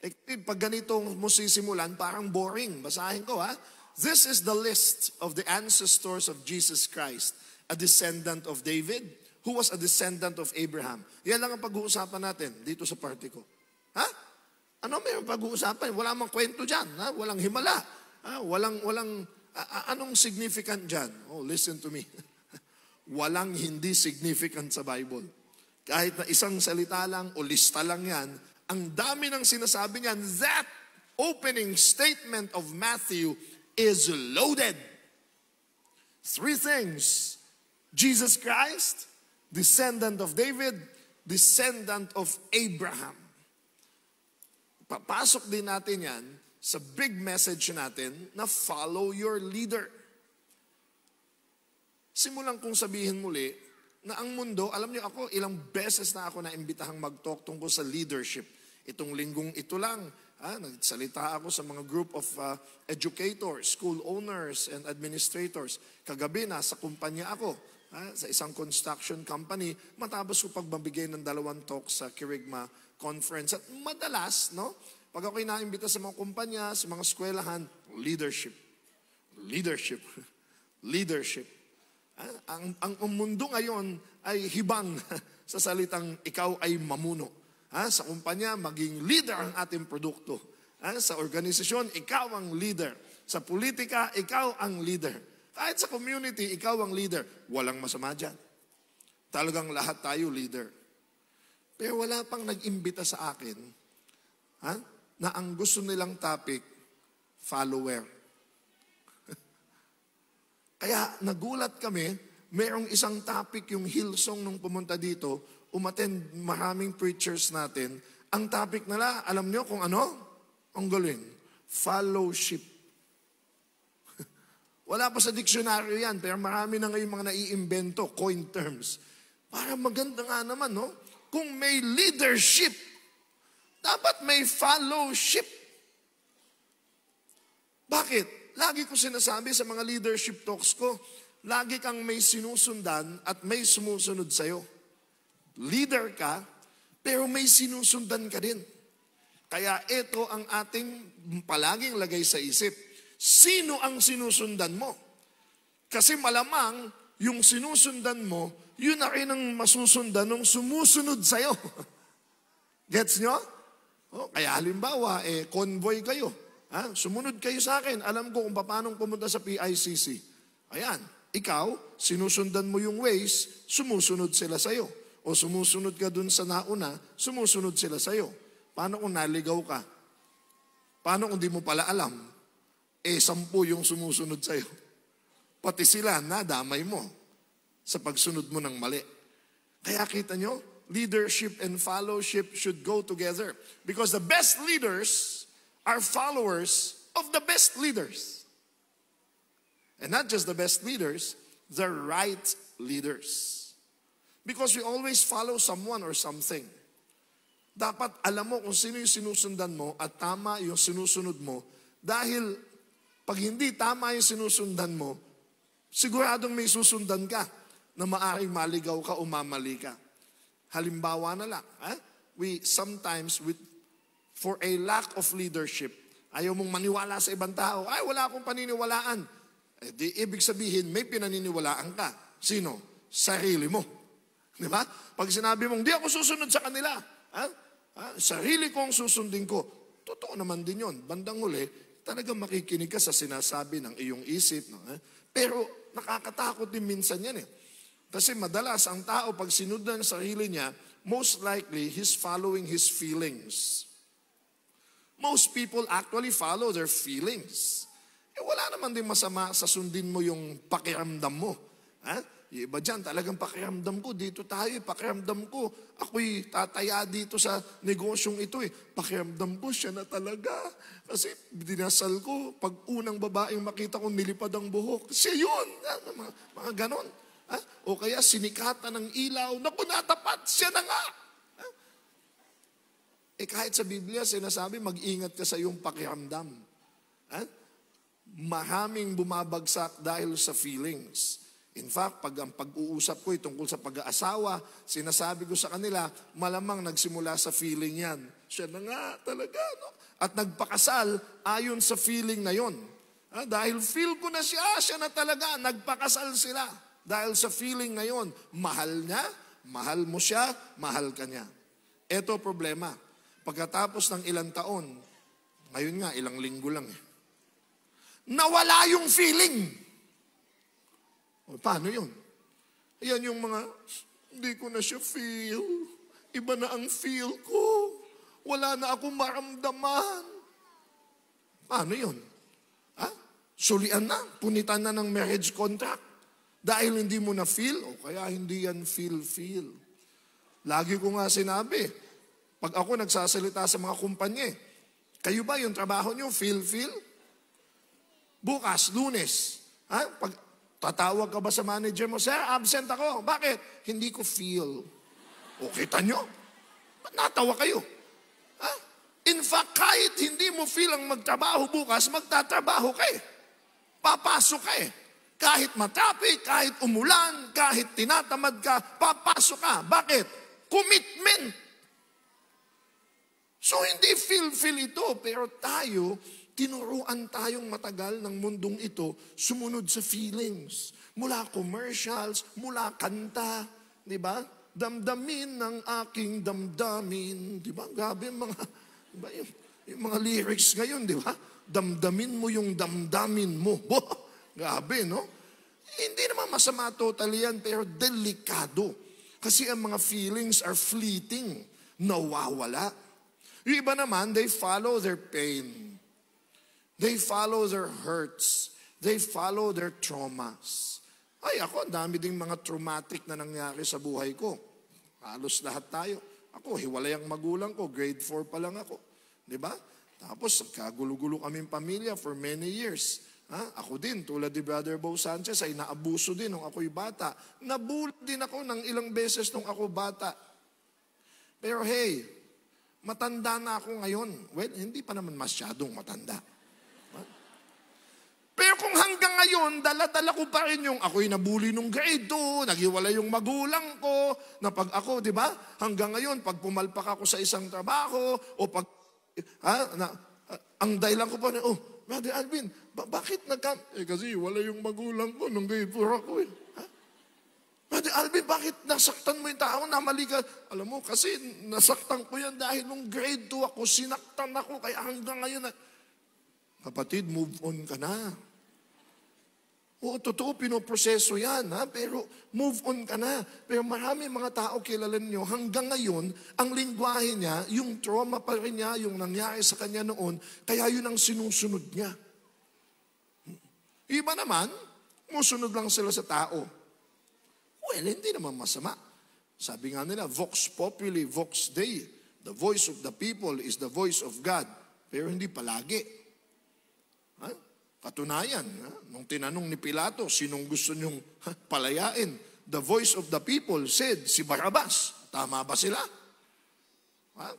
E, pag ganito mo sisimulan, parang boring. Basahin ko ha. This is the list of the ancestors of Jesus Christ, a descendant of David, who was a descendant of Abraham. Yan lang ang pag-uusapan natin dito sa party ko. Ha? Ano may pag-uusapan? Wala mang kwento dyan. Ha? Walang himala. Ha? Walang, walang, a- anong significant dyan? Oh, listen to me. Walang hindi significant sa Bible. Kahit na isang salita lang o lista lang yan, ang dami ng sinasabi niyan. That opening statement of Matthew is loaded. Three things. Jesus Christ, descendant of David, descendant of Abraham. Papasok din natin yan sa big message natin na follow your leader. Simulan kong sabihin muli na ang mundo, alam niyo ako, ilang beses na ako naimbitahang mag-talk tungkol sa leadership. Itong linggong ito lang, ha, nagsalita ako sa mga group of uh, educators, school owners, and administrators. Kagabi na, sa kumpanya ako. Ha, sa isang construction company, matapos ko pagbabigay ng dalawang talk sa Kerygma Conference. At madalas, no, pag ako'y naimbita sa mga kumpanya, sa mga eskwelahan, leadership, leadership, leadership. Ha, ang, ang mundo ngayon ay hibang sa salitang ikaw ay mamuno. Ha, sa kumpanya, maging leader ang ating produkto. Ha, sa organisasyon, ikaw ang leader. Sa politika, ikaw ang leader. Kahit sa community, ikaw ang leader. Walang masama dyan. Talagang lahat tayo leader. Pero wala pang nag-imbita sa akin, ha, na ang gusto nilang topic, follower. Kaya nagulat kami, mayroong isang topic yung Hillsong nung pumunta dito, umattend maraming preachers natin. Ang topic nila, alam nyo kung ano? Ang galing. Fellowship. Wala pa sa dictionary yan, pero marami na ngayon mga naiimbento, coin terms. Para maganda nga naman, no? Kung may leadership, dapat may fellowship. Bakit? Lagi ko sinasabi sa mga leadership talks ko, lagi kang may sinusundan at may sumusunod sa'yo. Leader ka, pero may sinusundan ka din. Kaya ito ang ating palaging lagay sa isip. Sino ang sinusundan mo? Kasi malamang yung sinusundan mo, yun na rin ang masusundan ng sumusunod sa'yo. Gets nyo? O, kaya halimbawa, eh, convoy kayo. Ha? Sumunod kayo sa akin. Alam ko kung paano pumunta sa P I C C. Ayan, ikaw, sinusundan mo yung ways, sumusunod sila sa'yo. O sumusunod ka dun sa nauna, sumusunod sila sa'yo. Paano kung naligaw ka? Paano kung di mo pala alam? Eh, sampu yung sumusunod sa'yo. Pati sila, nadamay mo sa pagsunod mo ng mali. Kaya kita nyo, leadership and fellowship should go together. Because the best leaders are followers of the best leaders. And not just the best leaders, the right leaders. Because we always follow someone or something. Dapat alam mo kung sino yung sinusundan mo at tama yung sinusunod mo dahil... Pag hindi tama yung sinusundan mo, siguradong may susundan ka na maaring maligaw ka o mamali ka. Halimbawa na lang, eh? we sometimes, with, for a lack of leadership, ayaw mong maniwala sa ibang tao, ay wala akong paniniwalaan. Eh, di, ibig sabihin, may pinaniniwalaan ka. Sino? Sarili mo. Di ba? Pag sinabi mong, di ako susunod sa kanila. Eh? Eh, sarili ko ang susundin ko. Totoo naman din yun. Bandang huli, talagang makikinig ka sa sinasabi ng iyong isip. No? Pero nakakatakot din minsan yan eh. Kasi madalas ang tao pag sinundan ang sarili niya, most likely he's following his feelings. Most people actually follow their feelings. Eh, wala naman din masama sa sundin mo yung pakiramdam mo. Ha? Yung iba dyan, talagang pakiramdam ko, dito tayo eh, pakiramdam ko. Ako'y tataya dito sa negosyong ito eh. Pakiramdam ko, siya na talaga. Kasi dinasal ko, pag unang babaeng makita ko, nilipad ang buhok. Siya yun, mga, mga ganon. Ha? O kaya sinikata ng ilaw, naku natapat, siya na nga. Ha? Eh kahit sa Biblia, sinasabi, mag-ingat ka sa iyong pakiramdam. Ha? Maraming bumabagsak dahil sa feelings. In fact, pag ang pag-uusap ko tungkol sa pag-aasawa, sinasabi ko sa kanila, malamang nagsimula sa feeling yan. Siya na nga talaga, no? At nagpakasal ayon sa feeling na yon. Ah, dahil feel ko na siya, siya na talaga, nagpakasal sila. Dahil sa feeling na yon, mahal niya, mahal mo siya, mahal ka niya. Ito problema. Pagkatapos ng ilang taon, ngayon nga, ilang linggo lang eh, nawala yung feeling. O, paano yun? Ayan yung mga, hindi ko na siya feel. Iba na ang feel ko. Wala na akong maramdaman. Paano yun? Ha? Sulian na, punitan na ng marriage contract. Dahil hindi mo na feel, o kaya hindi yan feel-feel. Lagi ko nga sinabi, pag ako nagsasalita sa mga kumpanya, kayo ba yung trabaho nyo, feel-feel? Bukas, Lunes, ha? Pag tatawag ka ba sa manager mo, sir, absent ako. Bakit? Hindi ko feel. O kita nyo? Ba't natawa kayo? Ha? In fact, kahit hindi mo feel ang magtrabaho bukas, magtatrabaho ka eh. Papasok ka eh. Kahit matrapik, kahit umulan, kahit tinatamad ka, papasok ka. Bakit? Commitment. So hindi feel-feel ito, pero tayo, tinuruan tayong matagal ng mundong ito, sumunod sa feelings. Mula commercials, mula kanta, di ba? Damdamin ng aking damdamin. Di ba? Gabi mga, diba yung, yung mga lyrics ngayon, di ba? Damdamin mo yung damdamin mo. Bo! Grabe, no? Hindi naman masama totally yan, pero delikado. Kasi ang mga feelings are fleeting, nawawala. Yung iba naman, they follow their pain. They follow their hurts. They follow their traumas. Ay, ako, dami ding mga traumatic na nangyari sa buhay ko. Halos lahat tayo. Ako, hiwalay ang magulang ko, grade four pa lang ako. Diba? Tapos, kagulo-gulo kaming pamilya for many years. Ha? Ako din, tulad ni Brother Bo Sanchez, ay naabuso din nung ako'y bata. Nabulag din ako ng ilang beses nung ako bata. Pero hey, matanda na ako ngayon. Well, hindi pa naman masyadong matanda. Ha? Pero kung hanggang ngayon, dala-dala ko pa rin yung ako'y nabuli nung grade two, naghiwalay yung magulang ko, na pag ako, di ba? Hanggang ngayon, pag pumalpak ako sa isang trabaho, o pag, ha? Na, ang dahilan ko pa rin, oh, Brother Alvin, ba bakit nagka... Eh kasi wala yung magulang ko nung gay pura ko eh. Ha? Brother Alvin, bakit nasaktan mo yung tao na mali ka? Alam mo, kasi nasaktan ko yan dahil nung grade two ako, sinaktan ako, kaya hanggang ngayon na... Kapatid, move on ka na. Oo, totoo, pinoproseso yan, ha? Pero move on ka na. Pero marami mga tao, kilala niyo, hanggang ngayon, ang lingwahe niya, yung trauma pa rin niya, yung nangyari sa kanya noon, kaya yun ang sinusunod niya. Iba naman, musunod lang sila sa tao. Well, hindi naman masama. Sabi nga nila, Vox Populi, Vox Dei. The voice of the people is the voice of God. Pero hindi palagi. Ha? Katunayan, ha? Nung tinanong ni Pilato, sinong gusto niyong ha, palayain? The voice of the people said, si Barabas. Tama ba sila? Ha?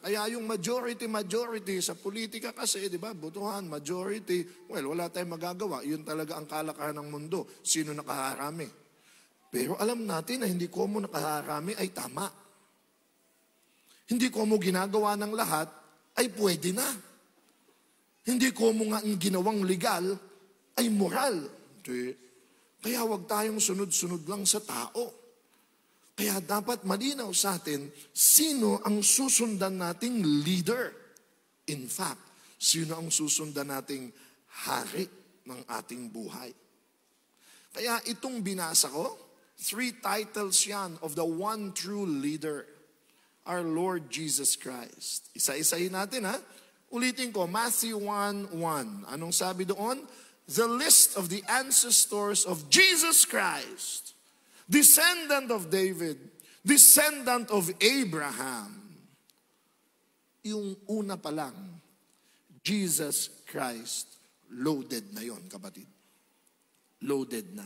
Kaya yung majority-majority sa politika kasi, di ba, butuhan, majority, well, wala tayong magagawa. Yun talaga ang kalakaran ng mundo. Sino nakaharami? Pero alam natin na hindi ko mo nakaharami ay tama. Hindi ko mo ginagawa ng lahat ay pwede na. Hindi ko mo nga ang ginawang legal ay moral. Kaya huwag tayong sunod-sunod lang sa tao. Kaya dapat malinaw sa atin, sino ang susundan nating leader? In fact, sino ang susundan nating hari ng ating buhay? Kaya itong binasa ko, three titles yan of the one true leader, our Lord Jesus Christ. Isa-isahin natin ha. Ulitin ko, Matthew one one. Anong sabi doon? The list of the ancestors of Jesus Christ, descendant of David, descendant of Abraham. Yung una pa lang, Jesus Christ, loaded na yon, kapatid. Loaded na.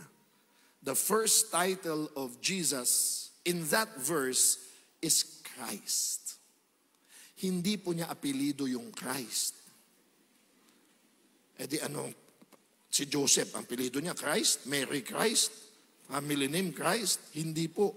The first title of Jesus in that verse is Christ. Hindi po niya apelido yung Christ. E di ano? Si Joseph, ang apelyido niya, Christ, Mary Christ, family name Christ, hindi po.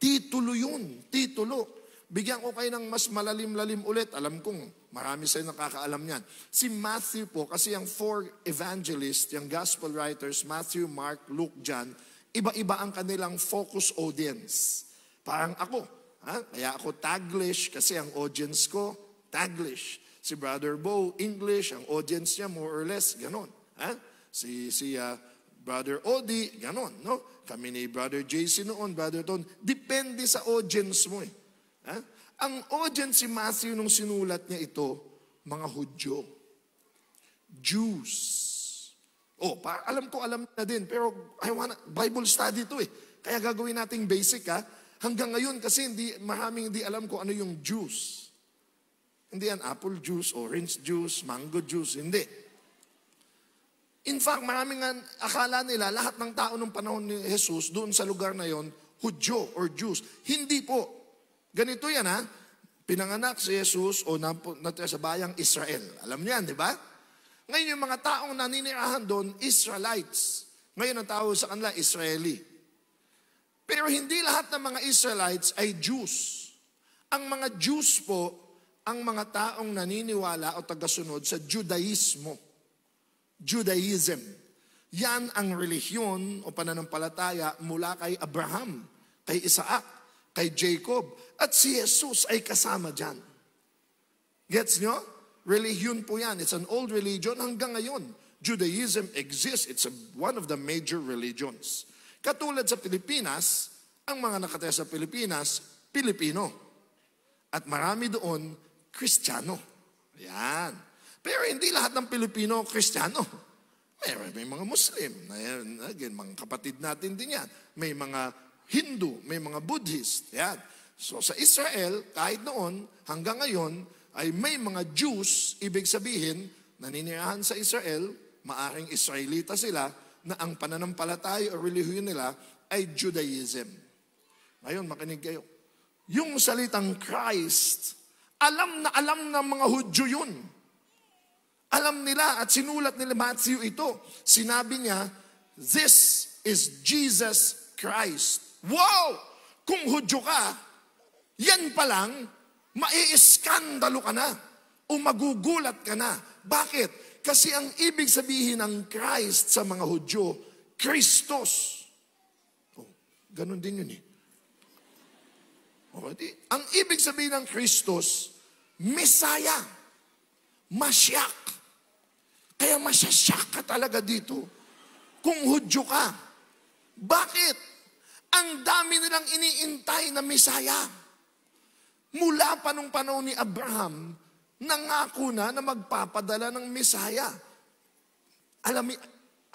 Titulo yun, titulo. Bigyan ko kayo ng mas malalim-lalim ulit. Alam kong marami sa inyo nakakaalam niyan. Si Matthew po, kasi ang four evangelists, yung gospel writers, Matthew, Mark, Luke, John, iba-iba ang kanilang focus audience. Parang ako, ha? Kaya ako Taglish kasi ang audience ko, Taglish. Si Brother Bo, English. Ang audience niya, more or less, ganon. Ha? Si, si uh, Brother Odi, ganon. No? Kami ni Brother J C noon, Brother Ton. Depende sa audience mo eh. Ha? Ang audience si Matthew nung sinulat niya ito, mga Hudyo. Jews. Oh, pa, alam ko, alam na din. Pero I wanna, Bible study to eh. Kaya gagawin nating basic ha. Hanggang ngayon kasi hindi, maraming hindi alam ko ano yung juice. Hindi yan apple juice, orange juice, mango juice, hindi. In fact, maraming akala nila lahat ng tao nung panahon ni Jesus doon sa lugar na yon, Hudyo or Jews. Hindi po. Ganito yan ha. Pinanganak si Jesus o natira sa bayang Israel. Alam niyan, di ba? Ngayon yung mga taong naninirahan doon, Israelites. Ngayon ang tawag sa kanila, Israeli. Pero hindi lahat ng mga Israelites ay Jews. Ang mga Jews po, ang mga taong naniniwala o tagasunod sa Judaismo. Judaism. Yan ang relihiyon o pananampalataya mula kay Abraham, kay Isaac, kay Jacob. At si Jesus ay kasama dyan. Gets nyo? Religion po yan. It's an old religion hanggang ngayon. Judaism exists. It's a, one of the major religions. Katulad sa Pilipinas, ang mga nakatira sa Pilipinas, Pilipino. At marami doon, Kristiyano. Yan. Pero hindi lahat ng Pilipino, Kristiyano. May, may mga Muslim. Again, mga kapatid natin din yan. May mga Hindu, may mga Buddhist. Yan. So sa Israel, kahit noon, hanggang ngayon, ay may mga Jews, ibig sabihin, naninirahan sa Israel, maaring Israelita sila, na ang pananampalataya o relihiyon nila ay Judaism. Ngayon, makinig kayo. Yung salitang Christ, alam na alam ng mga Hudyo yun. Alam nila at sinulat nila Matthew ito. Sinabi niya, this is Jesus Christ. Wow! Kung Hudyo ka, yan pa lang, maiiskandalo ka na o magugulat ka na. Bakit? Kasi ang ibig sabihin ng Christ sa mga Hudyo, Christos. Oh, ganun din yun eh. Okay. Ang ibig sabihin ng Christos, Messiah, Masyak. Kaya masasyak ka talaga dito kung Hudyo ka. Bakit? Ang dami nilang iniintay na Messiah. Mula pa nung panahon ni Abraham, nangako na na magpapadala ng Messiah. Alamin,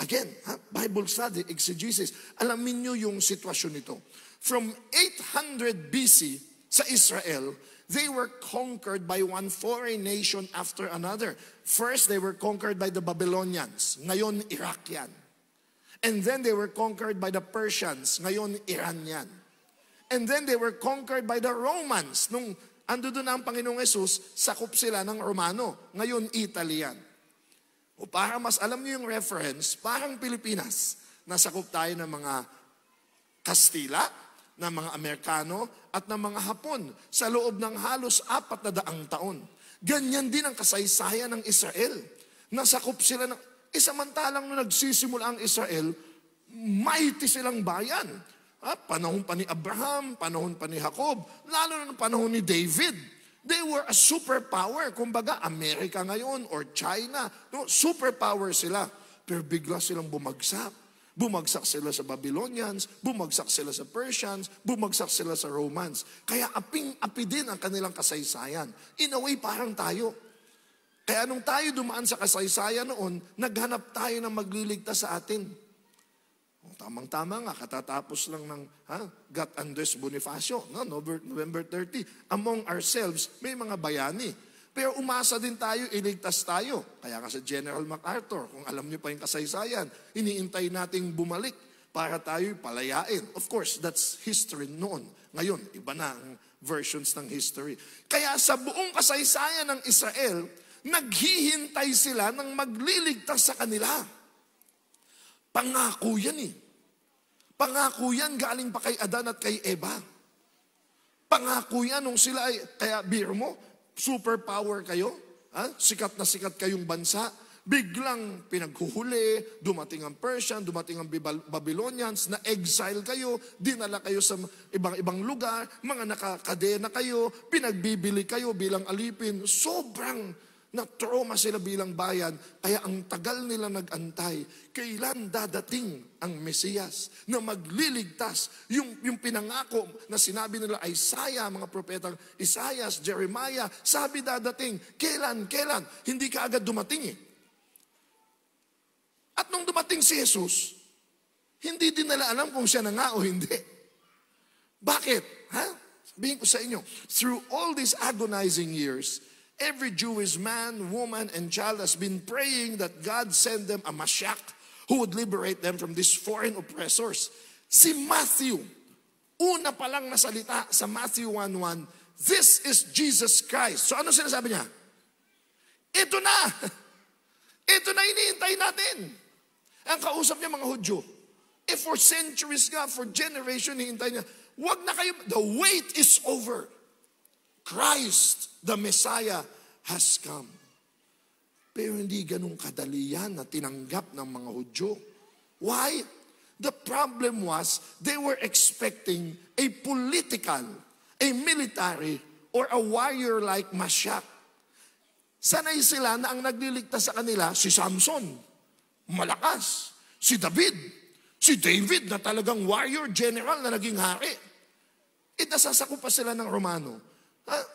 again, ha? Bible study, exegesis, alamin nyo yung sitwasyon nito. From eight hundred B C sa Israel, they were conquered by one foreign nation after another. First, they were conquered by the Babylonians. Ngayon, Iraq yan. And then they were conquered by the Persians. Ngayon, Iran yan. And then they were conquered by the Romans. Nung ando doon na ang Panginoong Yesus, sakop sila ng Romano. Ngayon, Italian. O para mas alam niyo yung reference, parang Pilipinas, nasakop tayo ng mga Kastila, ng mga Amerikano, at ng mga Hapon sa loob ng halos apat na daang taon. Ganyan din ang kasaysayan ng Israel. Nasakop sila ng... Eh, samantalang nung nagsisimula ang Israel, mighty silang bayan. Ah, panahon pa ni Abraham, panahon pa ni Jacob, lalo na panahon ni David. They were a superpower. Kumbaga, Amerika ngayon or China. No, superpower sila. Pero bigla silang bumagsak. Bumagsak sila sa Babylonians, bumagsak sila sa Persians, bumagsak sila sa Romans. Kaya aping-api din ang kanilang kasaysayan. In a way, parang tayo. Kaya nung tayo dumaan sa kasaysayan noon, naghanap tayo ng magliligtas sa atin. Tamang-tama nga, katatapos lang ng ha, Gat Andres Bonifacio, no? November thirtieth. Among ourselves, may mga bayani. Pero umasa din tayo, iligtas tayo. Kaya kasi General MacArthur, kung alam niyo pa yung kasaysayan, iniintay nating bumalik para tayo palayain. Of course, that's history noon. Ngayon, iba na ang versions ng history. Kaya sa buong kasaysayan ng Israel, naghihintay sila ng magliligtas sa kanila. Pangako yan eh. Pangako yan galing pa kay Adan at kay Eva. Pangako yan nung sila ay, kaya biro mo, superpower kayo, ha? Sikat na sikat kayong bansa, Biglang pinaghuhuli, dumating ang Persian, dumating ang Babylonians, na-exile kayo, dinala kayo sa ibang-ibang lugar, mga nakakadena kayo, pinagbibili kayo bilang alipin. Sobrang na-trauma sila bilang bayan, kaya ang tagal nila nag-antay. Kailan dadating ang Mesiyas na magliligtas? Yung, yung pinangako na sinabi nila Isaiah, mga propetang Isaiah, Jeremiah, sabi dadating, kailan, kailan? Hindi ka agad dumating eh. At nung dumating si Jesus, hindi din nila alam kung siya na nga o hindi. Bakit? Ha? Sabihin ko sa inyo, through all these agonizing years, every Jewish man, woman, and child has been praying that God send them a Mashiach who would liberate them from these foreign oppressors. Si Matthew, una pa lang nasalita sa Matthew one one, this is Jesus Christ. So ano sinasabi niya? Ito na! Ito na iniintay natin! Ang kausap niya mga Hudyo, if for centuries nga, for generation, hihintay niya, wag na kayo, the wait is over. Christ, the Messiah, has come. Pero hindi ganun kadali yan na tinanggap ng mga Hudyo. Why? The problem was, they were expecting a political, a military, or a warrior-like Mashiach. Sanay sila na ang nagliligtas sa kanila, si Samson, malakas, si David, si David na talagang warrior general na naging hari. E nasasakop pa sila ng Romano.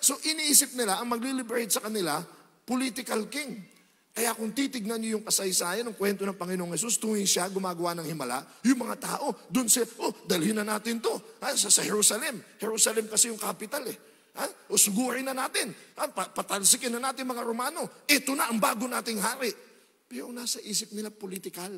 So iniisip nila, ang magliliberate sa kanila, political king. Kaya kung titignan niyo yung kasaysayan ng kwento ng Panginoong Yesus, tuwing siya gumagawa ng himala, yung mga tao, doon siya, oh, dalhin na natin to ha, sa, sa Jerusalem. Jerusalem kasi yung capital eh. Ha? O sugurin na natin, ha? Patalsikin na natin mga Romano, ito na ang bago nating hari. Pero ang nasa isip nila political,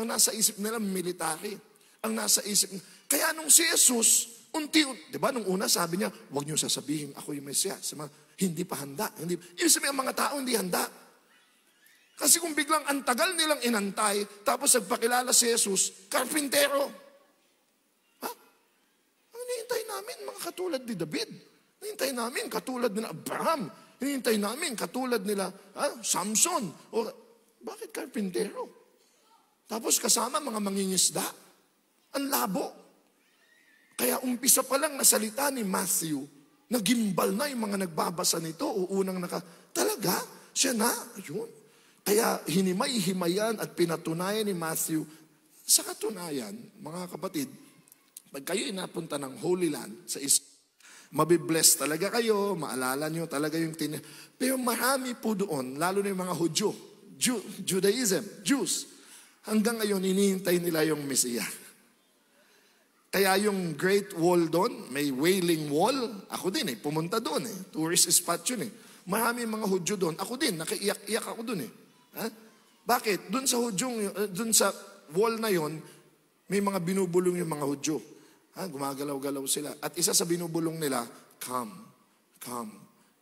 ang nasa isip nila military, ang nasa isip. Kaya nung si Jesus, unti, di ba nung una sabi niya, huwag niyo sasabihin ako yung Mesiyas, hindi pa handa, hindi. Ibig sabihin ang mga tao hindi handa. Kasi kung biglang ang tagal nilang inantay, tapos nagpakilala si Jesus, karpintero. Hinihintay namin mga katulad ni David. Hinihintay namin katulad nila Abraham. Hinihintay namin katulad nila ah, Samson. O, bakit karpintero? Tapos kasama mga mangingisda. Ang labo. Kaya umpisa pa lang na salita ni Matthew, nagimbal na yung mga nagbabasa nito o unang naka, talaga? Siya na? Yun. Kaya hinimay-himayan at pinatunayan ni Matthew. Sa katunayan, mga kapatid, pag kayo inapunta ng Holy Land, sa is mabibless talaga kayo, maalala nyo talaga yung tin. Pero marami po doon, lalo na yung mga Hudyo, Jew, Judaism, Jews, hanggang ngayon hinihintay nila yung Messiah. Kaya yung Great Wall doon, may Wailing Wall, ako din eh, pumunta doon eh, tourist spot yun eh. Marami mga Hudyo doon, ako din, nakiiyak-iyak ako doon eh. Ha? Bakit? Doon sa Hudyong, doon sa wall na yon, may mga binubulong yung mga Hudyo. Ha, gumagalaw-galaw sila. At isa sa binubulong nila, come, come,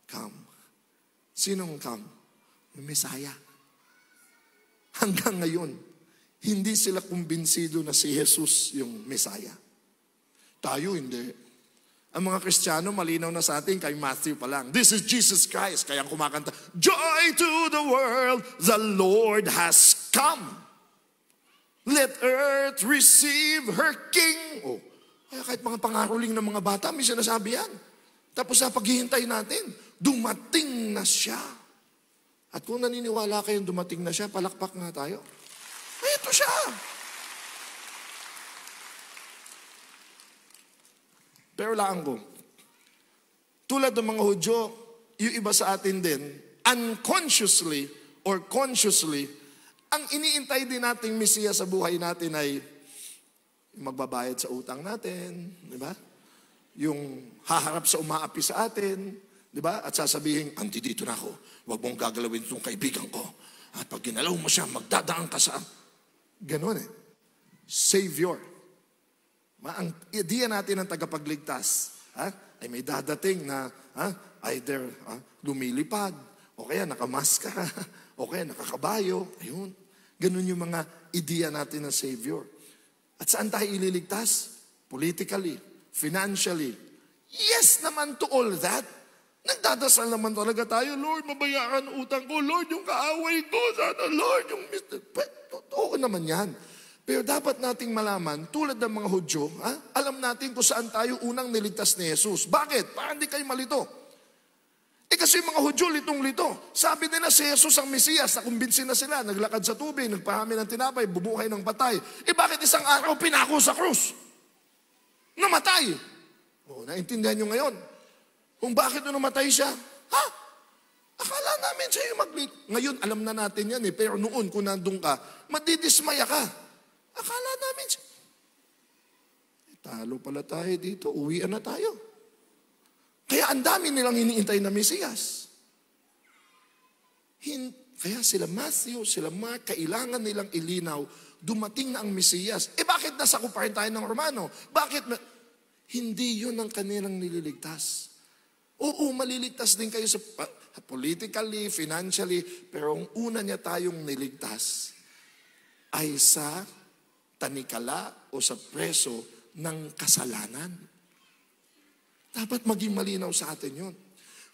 come. Sinong come? Yung Messiah. Hanggang ngayon, hindi sila kumbinsido na si Jesus yung Messiah. Tayo hindi. Ang mga Kristiyano, malinaw na sa atin, kay Matthew pa lang. This is Jesus Christ. Kaya ang kumakanta, Joy to the world, the Lord has come. Let earth receive her king. Oh, kaya kahit mga pangaruling ng mga bata, may sinasabi yan. Tapos na paghihintay natin, dumating na siya. At kung naniniwala kayong dumating na siya, palakpak nga tayo. Ay, ito siya. Pero laan ko, tulad ng mga Hudyo, yung iba sa atin din, unconsciously or consciously, ang iniintay din nating Mesiya sa buhay natin ay magbabayad sa utang natin, di ba? Yung haharap sa umaapi sa atin, di ba? At sasabihin, anti dito na ako, huwag mong gagalawin itong kaibigan ko. At pag ginalaw mo siya, magdadaan ka sa... Ganon eh. Savior. Ang ideya natin ng tagapagligtas ha? Ay may dadating na ha? Either ha? Lumilipad, o kaya nakamaskara, o kaya nakakabayo. Ayun. Ganun yung mga ideya natin ng Savior. At saan tayo ililigtas? Politically, financially. Yes naman to all that. Nagdadasal naman talaga tayo, Lord, mabayaan utang ko. Lord, yung kaaway ko. Sana, Lord, yung mister. Totoo naman yan. Pero dapat nating malaman, tulad ng mga Hudyo, ha? Alam natin kung saan tayo unang niligtas ni Jesus. Bakit? Paano di kayo malito? Eh kasi yung mga Hudyo, litong-lito. Sabi nila si Jesus ang Mesiyas, nakumbinsin na sila, naglakad sa tubig, nagpahami ng tinapay, bubuhay ng patay. Eh bakit isang araw pinako sa krus? Namatay. O, naintindihan nyo ngayon. Kung bakit namatay siya? Ha? Akala namin siya yung magligtas. Ngayon, alam na natin yan eh. Pero noon, kung nandun ka, madidismaya ka. Akala namin, talo pala tayo dito, uwian na tayo. Kaya ang dami nilang iniintay na Mesiyas. Kaya sila Matthew, sila Mark, kailangan nilang ilinaw, dumating na ang Mesiyas. Eh bakit nasakupain tayo ng Romano? Bakit? Hindi yun ang kanilang nililigtas. Oo, maliligtas din kayo sa politically, financially, pero ang una niya tayong niligtas ay sa tanikala o sa preso ng kasalanan. Dapat maging malinaw sa atin yun.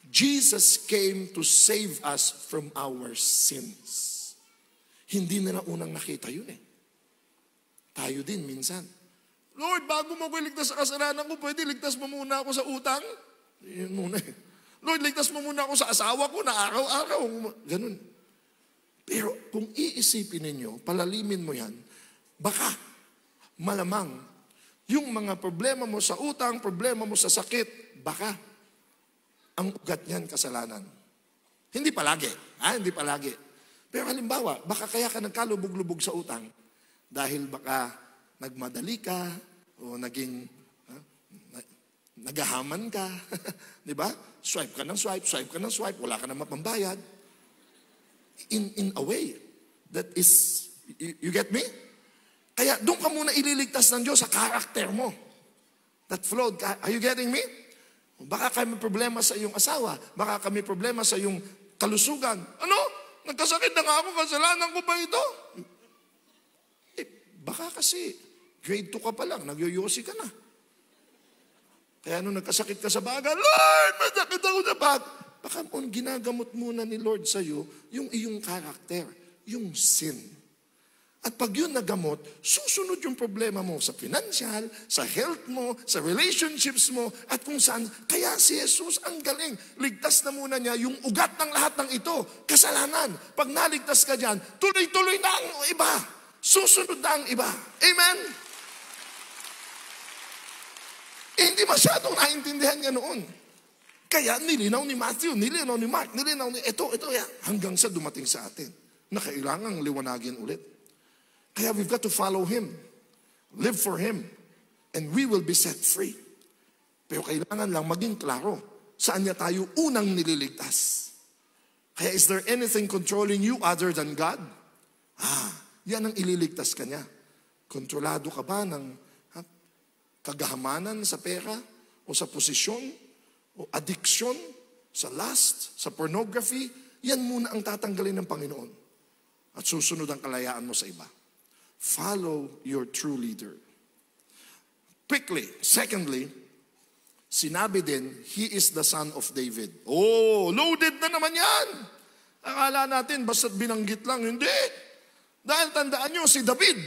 Jesus came to save us from our sins. Hindi na na unang nakita yun eh. Tayo din minsan. Lord, bago mo ko iligtas sa kasalanan ko, pwede ligtas mo muna ako sa utang? Yun muna eh. Lord, ligtas mo muna ako sa asawa ko na araw-araw. Ganun. Pero kung iisipin ninyo, palalimin mo yan, baka, malamang, yung mga problema mo sa utang, problema mo sa sakit, baka, ang ugat niyan kasalanan. Hindi palagi, ha? Hindi palagi. Pero halimbawa, baka kaya ka nagkalubog-lubog sa utang dahil baka nagmadali ka o naging, ha? Nagahaman ka, di ba? Swipe ka ng swipe, swipe ka ng swipe, wala ka na mapambayad. In, in a way that is, you, you get me? Kaya doon ka muna ililigtas ng Diyos sa karakter mo. That flawed, are you getting me? Baka kami problema sa iyong asawa, baka kami problema sa iyong kalusugan. Ano? Nagkasakit na nga ako, kasalanan ko ba ito? Eh, baka kasi, grade two ka pa lang, nagyoyosi ka na. Kaya nung nagkasakit ka sa baga, Lord, masakit ako sa baga. Baka on, ginagamot muna ni Lord sa'yo yung iyong karakter, yung sin. At pag yun nagamot, susunod yung problema mo sa financial, sa health mo, sa relationships mo, at kung saan. Kaya si Jesus ang galing. Ligtas na muna niya yung ugat ng lahat ng ito, kasalanan. Pag naligtas ka dyan, tuloy-tuloy na ang iba. Susunod na ang iba. Amen? Eh, hindi masyadong naintindihan niya noon. Kaya nilinaw ni Matthew, nilinaw ni Mark, nilinaw ni ito, ito, yan. Hanggang sa dumating sa atin na kailangang liwanagin ulit. Kaya we've got to follow Him, live for Him, and we will be set free. Pero kailangan lang maging klaro saan niya tayo unang nililigtas. Kaya is there anything controlling you other than God? Ah, yan ang ililigtas ka niya. Kontrolado ka ba ng ha, kagahamanan sa pera o sa posisyon? O addiction, sa lust, sa pornography, yan muna ang tatanggalin ng Panginoon. At susunod ang kalayaan mo sa iba. Follow your true leader. Quickly, secondly, sinabi din, He is the Son of David. Oh, loaded na naman yan! Akala natin, basta't binanggit lang, hindi. Dahil tandaan nyo, si David,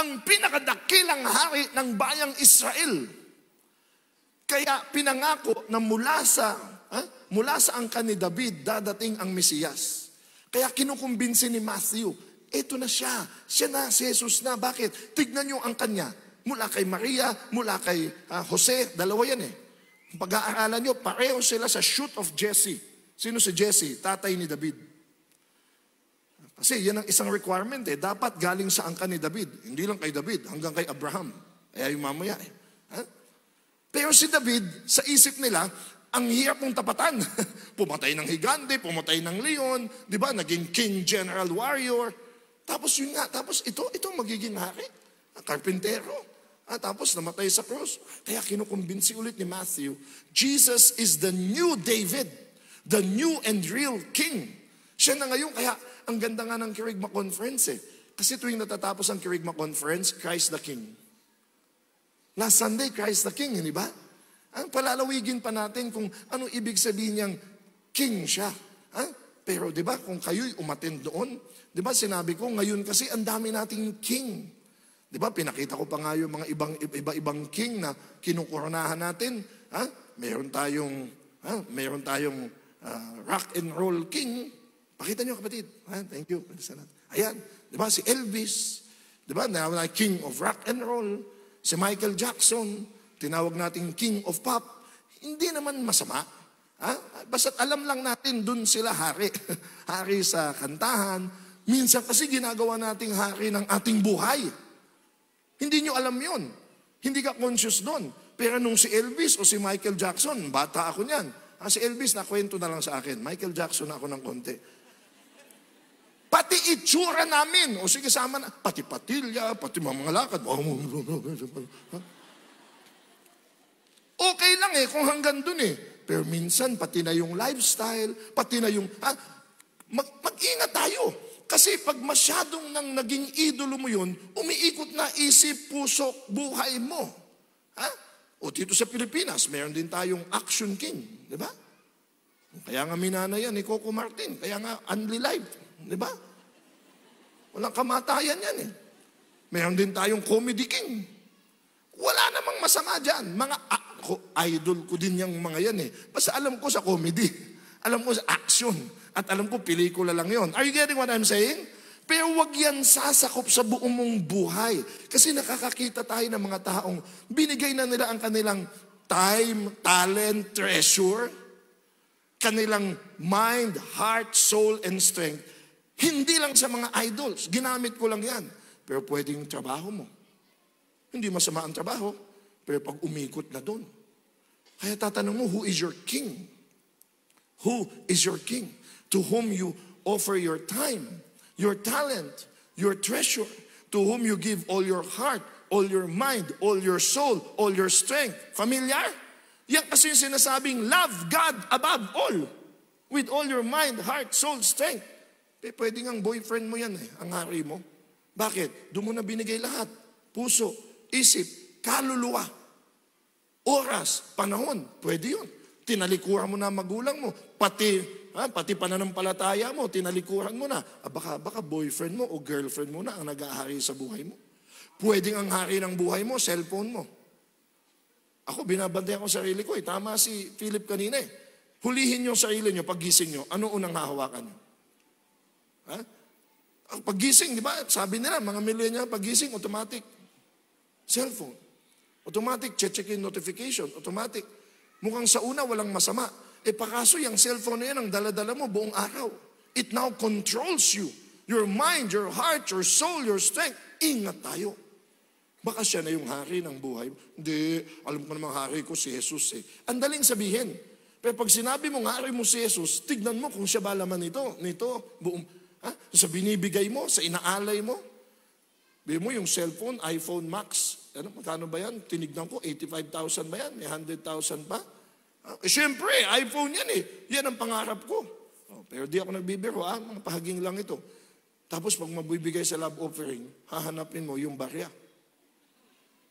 ang pinakadakilang hari ng bayang Israel. Kaya pinangako na mula sa, ha? mula sa angka ni David, dadating ang Mesiyas. Kaya kinukumbinsi ni Matthew, eto na siya, siya na, si Jesus na. Bakit? Tignan niyo ang kanya. Mula kay Maria, mula kay uh, Jose, dalawa yan eh. Pag-aaralan niyo, pareho sila sa shoot of Jesse. Sino si Jesse? Tatay ni David. Kasi yan ang isang requirement eh. Dapat galing sa angka ni David. Hindi lang kay David, hanggang kay Abraham. Kaya yung mamaya eh. Ha? Pero si David, sa isip nila, ang hirap mong tapatan. Pumatay ng higante, pumatay ng leon, di ba? Naging king, general, warrior. Tapos yun nga, tapos ito, ito magiging hari. Karpintero. Ah, tapos namatay sa cross. Kaya kinukumbinsi ulit ni Matthew, Jesus is the new David, the new and real king. Siya na ngayon, kaya ang ganda nga ng Kerygma Conference eh. Kasi tuwing natatapos ang Kerygma Conference, Christ the King. Last Sunday, Christ the King, hindi ba? Ang palalawigin pa natin kung anong ibig sabihin niyang king siya. Ha? Pero di ba kung kayo'y umatin doon, di ba sinabi ko ngayon kasi ang dami nating king. Di ba pinakita ko pa nga yung mga ibang, iba-ibang king na kinukoronahan natin. Ha? Meron tayong, ha? Meron tayong uh, rock and roll king. Pakita niyo kapatid. Ha? Thank you. Ayan. Di ba si Elvis. Di ba na king of rock and roll. Si Michael Jackson. Tinawag natin King of Pop, hindi naman masama. Ha? Basta't alam lang natin, dun sila hari. Hari sa kantahan. Minsan kasi ginagawa nating hari ng ating buhay. Hindi nyo alam yon. Hindi ka conscious dun. Pero nung si Elvis o si Michael Jackson, bata ako niyan. Ah, si Elvis, nakwento na lang sa akin. Michael Jackson na ako ng konti. Pati itsura namin. O sige, sama na. Pati patilya, pati mga lakad. Okay lang eh, kung hanggang dun eh. Pero minsan, pati na yung lifestyle, pati na yung, ha, mag, mag-ingat tayo. Kasi pag masyadong nang naging idolo mo yun, umiikot na isip, puso, buhay mo. Ha? O dito sa Pilipinas, meron din tayong action king, di ba? Kaya nga minana yan ni Coco Martin, kaya nga Unli Life, di ba? Walang kamatayan yan eh. Meron din tayong comedy king. Wala namang masama dyan, mga a- Ko, idol ko din yung mga yan eh. Basta alam ko sa comedy. Alam ko sa action. At alam ko pelikula lang yon. Are you getting what I'm saying? Pero wag yan sasakop sa buong mong buhay. Kasi nakakakita tayo ng mga taong binigay na nila ang kanilang time, talent, treasure. Kanilang mind, heart, soul, and strength. Hindi lang sa mga idols. Ginamit ko lang yan. Pero pwedeng trabaho mo. Hindi masama ang trabaho. Pero pag umikot na doon. Kaya tatanong mo, who is your king? Who is your king? To whom you offer your time, your talent, your treasure. To whom you give all your heart, all your mind, all your soul, all your strength. Familiar? Yan kasi yung sinasabing, love God above all. With all your mind, heart, soul, strength. Eh, pwede ngang boyfriend mo yan eh, ang hari mo. Bakit? Doon mo na binigay lahat. Puso, isip, kaluluwa. Oras, panahon, pwede yun. Tinalikuran mo na magulang mo. Pati, ha, pati pananampalataya mo, tinalikuran mo na. Ah, baka, baka boyfriend mo o girlfriend mo na ang nag-aari sa buhay mo. Pwedeng ang hari ng buhay mo, cellphone mo. Ako, binabantayan ko sarili ko eh. Tama si Philip kanina eh. Hulihin niyo sarili niyo, paggising niyo, ano unang hahawakan niyo? Ha? Paggising, di ba? Sabi nila, mga millennial, paggising, automatic. Cellphone. Automatic, check-in notification. Automatic. Mukhang sa una, walang masama. E pakaso, yung cellphone na yan, ang dala-dala mo buong araw. It now controls you. Your mind, your heart, your soul, your strength. Ingat tayo. Baka siya na yung hari ng buhay. Hindi, alam ko namang hari ko si Jesus eh. Ang daling sabihin. Pero pag sinabi mong hari mo si Jesus, tignan mo kung siya ba laman nito. Nito, buong, ha? Sa binibigay mo, sa inaalay mo. Bili mo yung cellphone, iPhone Max. Ano, magkano ba yan? Tinignan ko, eighty-five thousand ba yan? May one hundred thousand pa? Eh, siyempre, iPhone yan eh. Yan ang pangarap ko. Oh, pero di ako nagbibiro, ah, mga pahaging lang ito. Tapos pag mabibigay sa love offering, hahanapin mo yung barya.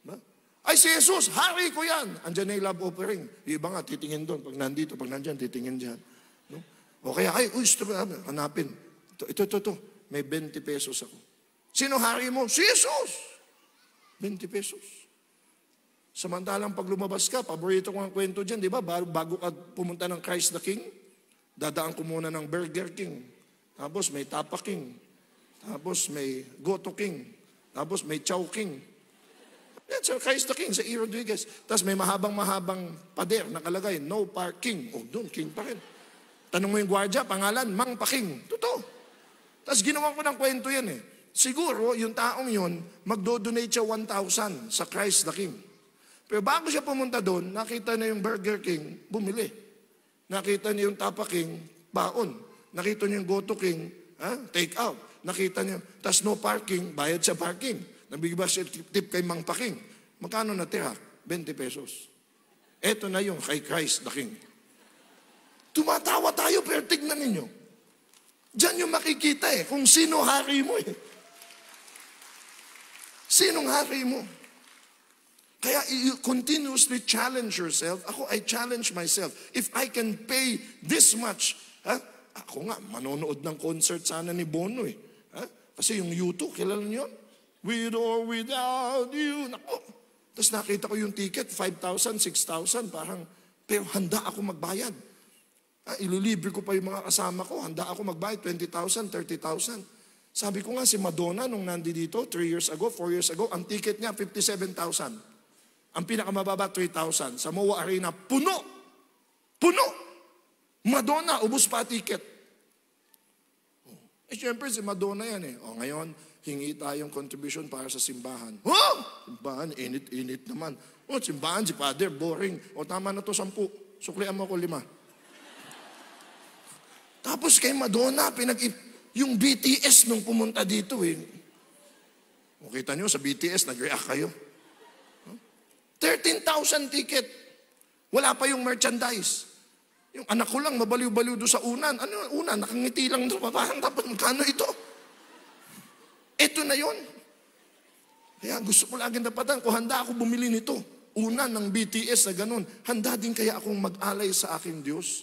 Ba? Ay, si Jesus, hari ko yan! Andyan na yung love offering. Yung iba nga, titingin doon. Pag nandito, pag nandyan, titingin dyan. No? O kaya, ay, uy, hanapin. Ito, ito, ito, ito. May twenty pesos ako. Sino hari mo? Si Jesus! twenty pesos. Samantalang pag lumabas ka, paborito ko ang kwento dyan, di ba? Bago ka pumunta ng Christ the King, dadaan ko muna ng Burger King. Tapos may Tapa King. Tapos may Goto King. Tapos may Chow King. Yan, sir, Christ the King sa E. Rodriguez. Tapos may mahabang-mahabang pader nakalagay, no parking. O, oh, doon, king pa rin. Tanong mo yung guardia, pangalan, Mang Paking. Totoo. Tapos ginawa ko ng kwento yan eh. Siguro, yung taong yun, magdodonate siya one thousand sa Christ the King. Pero bago siya pumunta doon, nakita na yung Burger King, bumili. Nakita niya yung Tapa King, baon. Nakita niya yung Goto King, ha? Take out. Nakita niya, tas no parking, bayad sa parking. Nabigba siya tip kay Mang Paking. Magkano natira? twenty pesos. Eto na yung kay Christ the King. Tumatawa tayo, pero tignan ninyo. Diyan yung makikita eh, kung sino hari mo eh. Sinong hari mo? Kaya you continuously challenge yourself. Ako, I challenge myself. If I can pay this much, ha? Ako nga, manonood ng concert sana ni Bono eh. Ha? Kasi yung U two, kilala niyo yun? With or without you. Nako. Tapos nakita ko yung ticket, five thousand, six thousand, parang, pero handa ako magbayad. Ha? Ilulibre ko pa yung mga kasama ko, handa ako magbayad, twenty thousand, thirty thousand. Sabi ko nga si Madonna nung nandito three years ago, four years ago, ang ticket niya fifty-seven thousand. Ang pinakamababa three thousand. Sa M O A Arena, puno. Puno. Madonna, ubos pa ticket. Eh syempre si Madonna yan eh. O ngayon, hingi tayong contribution para sa simbahan. Oh! Simbahan, init-init naman. O simbahan si Father, boring. O tama na to, sampu. Suklian mo ko lima. Tapos kay Madonna, pinag- Yung B T S nung pumunta dito eh. Makita nyo, sa B T S, nag-react kayo. thirteen thousand ticket. Wala pa yung merchandise. Yung anak ko lang, mabaliw-baliw doon sa unan. Ano yung unan? Nakangiti lang doon. Parang dapat, magkano ito? Ito na yon. Kaya gusto ko laging dapatan, kung handa ako bumili nito. Unan ng B T S na ganun. Handa din kaya akong mag-alay sa aking Diyos.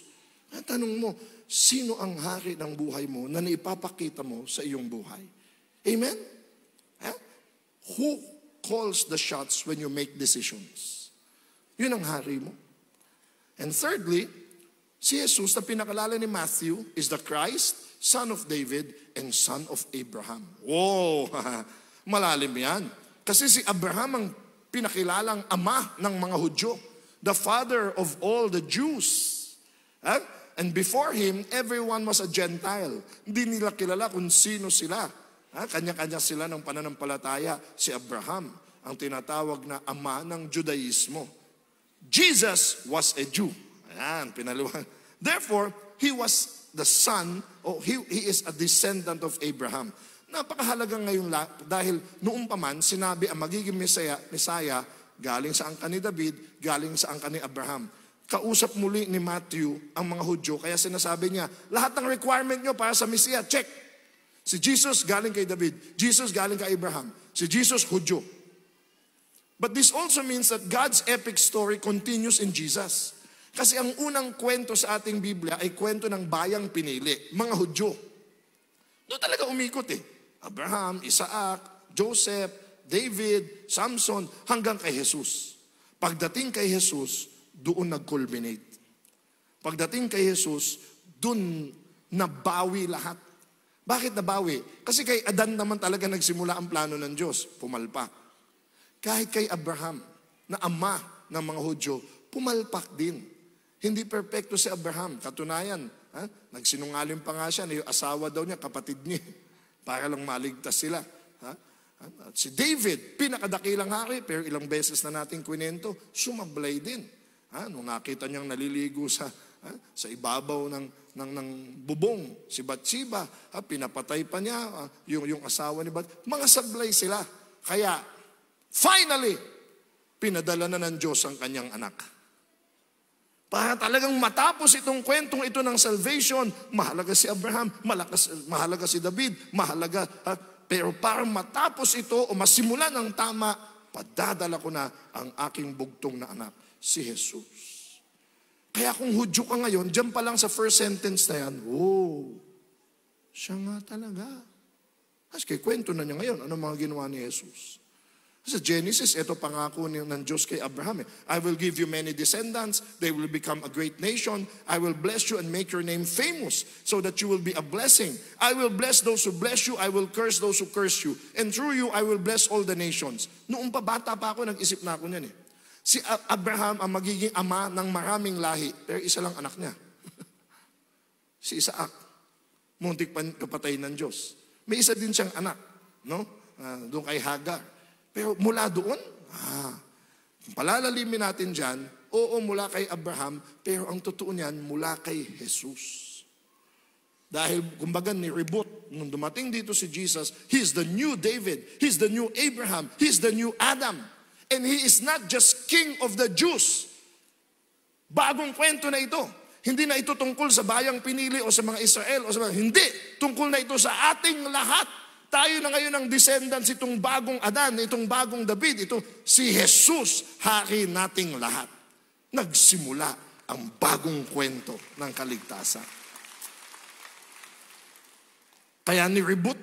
At tanong mo, sino ang hari ng buhay mo na naipapakita mo sa iyong buhay? Amen? Huh? Who calls the shots when you make decisions? Yun ang hari mo. And thirdly, si Jesus na pinakalala ni Matthew is the Christ, son of David, and son of Abraham. Wow! Malalim yan. Kasi si Abraham ang pinakilalang ama ng mga Hudyo. The father of all the Jews. Huh? And before him, everyone was a Gentile. Hindi nila kilala kung sino sila. Kanya-kanya sila ng pananampalataya. Si Abraham, ang tinatawag na ama ng Judaismo. Jesus was a Jew. Ayan, pinaliwanag. Therefore, he was the son, or he, he is a descendant of Abraham. Napakahalaga ngayon dahil noong pa man, sinabi ang magiging Mesaya, Mesaya galing sa angkan ni David, galing sa angkan ni Abraham. Kausap muli ni Matthew ang mga Hudyo. Kaya sinasabi niya, lahat ng requirement nyo para sa Messiah, check. Si Jesus galing kay David. Jesus galing kay Abraham. Si Jesus, Hudyo. But this also means that God's epic story continues in Jesus. Kasi ang unang kwento sa ating Biblia ay kwento ng bayang pinili, mga Hudyo. Doon talaga umikot eh. Abraham, Isaac, Joseph, David, Samson, hanggang kay Jesus. Pagdating kay Jesus, doon nag-culminate. Pagdating kay Jesus, doon nabawi lahat. Bakit nabawi? Kasi kay Adan naman talaga nagsimula ang plano ng Diyos. Pumalpak. Kahit kay Abraham, na ama ng mga Hudyo, pumalpak din. Hindi perpekto si Abraham. Katunayan, ha? Nagsinungaling pa nga siya na yung asawa daw niya, kapatid niya. Para lang maligtas sila. Ha? At si David, pinakadakilang hari, pero ilang beses na nating kwento, sumablay din. Ha, nung nakita niyang naliligo sa, ha, sa ibabaw ng, ng, ng bubong, si Batsiba, ha, pinapatay pa niya ha, yung, yung asawa ni Batsiba. Mga sablay sila. Kaya, finally, pinadala na ng Diyos ang kanyang anak. Para talagang matapos itong kwentong ito ng salvation, mahalaga si Abraham, malakas, mahalaga si David, mahalaga. Ha, pero para matapos ito o masimulan ng tama, padadala ko na ang aking bugtong na anak. Si Jesus. Kaya kung Hudyo ka ngayon, dyan pa lang sa first sentence na yan, oh, siya nga talaga. Kasi kay kwento na niya ngayon, ano mga ginawa ni Jesus. Sa Genesis, ito pangako ng Diyos kay Abraham. Eh. I will give you many descendants, they will become a great nation, I will bless you and make your name famous, so that you will be a blessing. I will bless those who bless you, I will curse those who curse you, and through you, I will bless all the nations. Noong pa bata pa ako, nag-isip na ako niyan eh. Si Abraham ang magiging ama ng maraming lahi, pero isa lang anak niya. Si Isaac, muntik pa kapatay ng Diyos. May isa din siyang anak, no? Uh, doon kay Hagar. Pero mula doon, ah, palalalimin natin dyan, oo mula kay Abraham, pero ang totoo niyan mula kay Jesus. Dahil kumbaga ni-reboot, nung dumating dito si Jesus, He's the new David, He's the new Abraham, He's the new Adam. And He is not just King of the Jews. Bagong kwento na ito. Hindi na ito tungkol sa bayang pinili o sa mga Israel o sa mga... Hindi. Tungkol na ito sa ating lahat. Tayo na ngayon ang descendants itong bagong Adan, itong bagong David, ito si Jesus, hari nating lahat. Nagsimula ang bagong kwento ng kaligtasan. Kaya ni-reboot.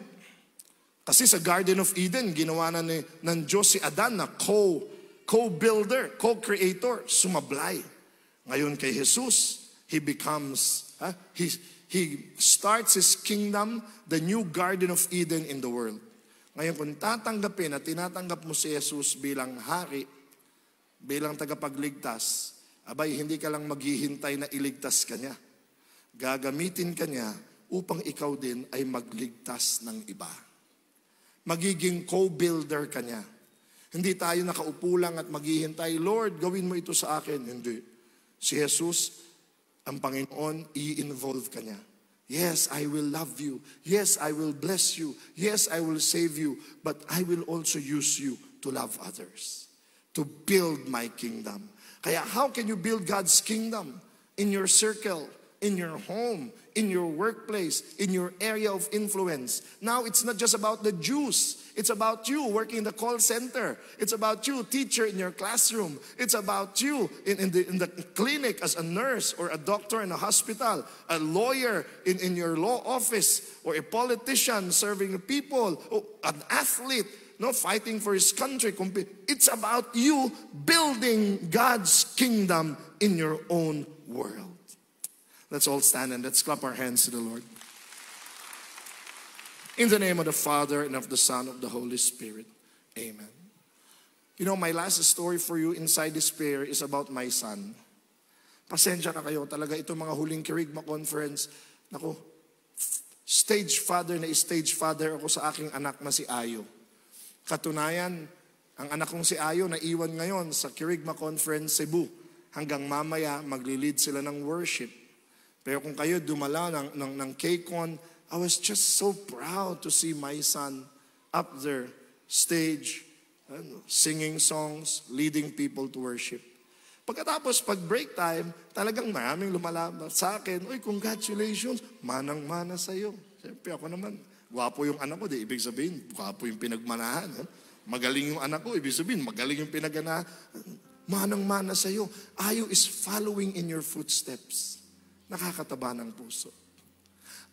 Kasi sa Garden of Eden, ginawa na ni, ng Diyos si Adan na co, co-builder, co-creator, sumablay. Ngayon kay Jesus, He becomes, ha? He, He starts His kingdom, the new Garden of Eden in the world. Ngayon, kung tatanggapin at tinatanggap mo si Jesus bilang hari, bilang tagapagligtas, abay, hindi ka lang maghihintay na iligtas ka niya. Gagamitin ka niya upang ikaw din ay magligtas ng iba. Magiging co-builder ka niya. Hindi tayo nakaupo lang at maghihintay, Lord, gawin mo ito sa akin. Hindi. Si Jesus, ang Panginoon, i-involve ka niya. Yes, I will love you. Yes, I will bless you. Yes, I will save you. But I will also use you to love others. To build my kingdom. Kaya how can you build God's kingdom? In your circle, in your home, in your workplace, in your area of influence. Now it's not just about the Jews. It's about you working in the call center. It's about you, teacher, in your classroom. It's about you in, in, the, in the clinic as a nurse or a doctor in a hospital, a lawyer in, in your law office, or a politician serving people, or an athlete, no, fighting for his country. It's about you building God's kingdom in your own world. Let's all stand and let's clap our hands to the Lord. In the name of the Father, and of the Son, and of the Holy Spirit. Amen. You know, my last story for you inside this prayer is about my son. Pasensya na kayo. Talaga itong mga huling Kerygma Conference. Naku, stage father na stage father ako sa aking anak na si Ayo. Katunayan, ang anak kong si Ayo na iwan ngayon sa Kerygma Conference Cebu. Hanggang mamaya, maglilid sila ng worship. Pero kung kayo dumala ng, ng, ng K-Con, I was just so proud to see my son up there, stage, ano, singing songs, leading people to worship. Pagkatapos, pag break time, talagang maraming lumalaban sa akin, "Uy, congratulations, manang-mana sa'yo." Siyempre ako naman, gwapo yung anak ko, di ibig sabihin, gwapo yung pinagmanahan. Eh? Magaling yung anak ko, ibig sabihin, magaling yung pinagana. Manang-mana sa'yo. Ayo is following in your footsteps. Nakakataba ng puso.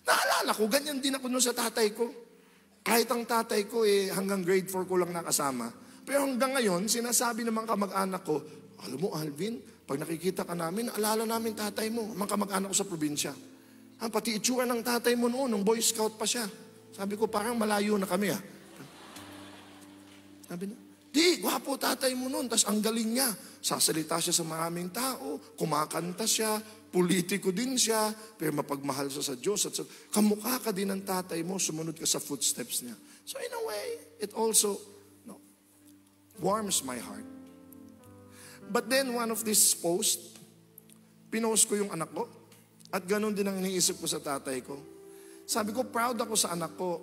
Naalala ko, ganyan din ako noon sa tatay ko. Kahit ang tatay ko, eh, hanggang grade four ko lang nakasama. Pero hanggang ngayon, sinasabi naman kamag-anak ko, "Alam mo, Alvin, pag nakikita ka namin, alala namin tatay mo." Mga kamag-anak ko sa probinsya. Ah, pati itsura ng tatay mo noon, nung boy scout pa siya. Sabi ko, parang malayo na kami, ah. Sabi na, "Di, gwapo tatay mo noon, tas ang galing niya. Sasalita siya sa maraming tao, kumakanta siya, politiko din siya, pero mapagmahal siya sa Diyos. At sa, kamukha ka din ng tatay mo, sumunod ka sa footsteps niya." So in a way, it also no, warms my heart. But then one of these posts, pinost ko yung anak ko. At ganun din ang iniisip ko sa tatay ko. Sabi ko, proud ako sa anak ko.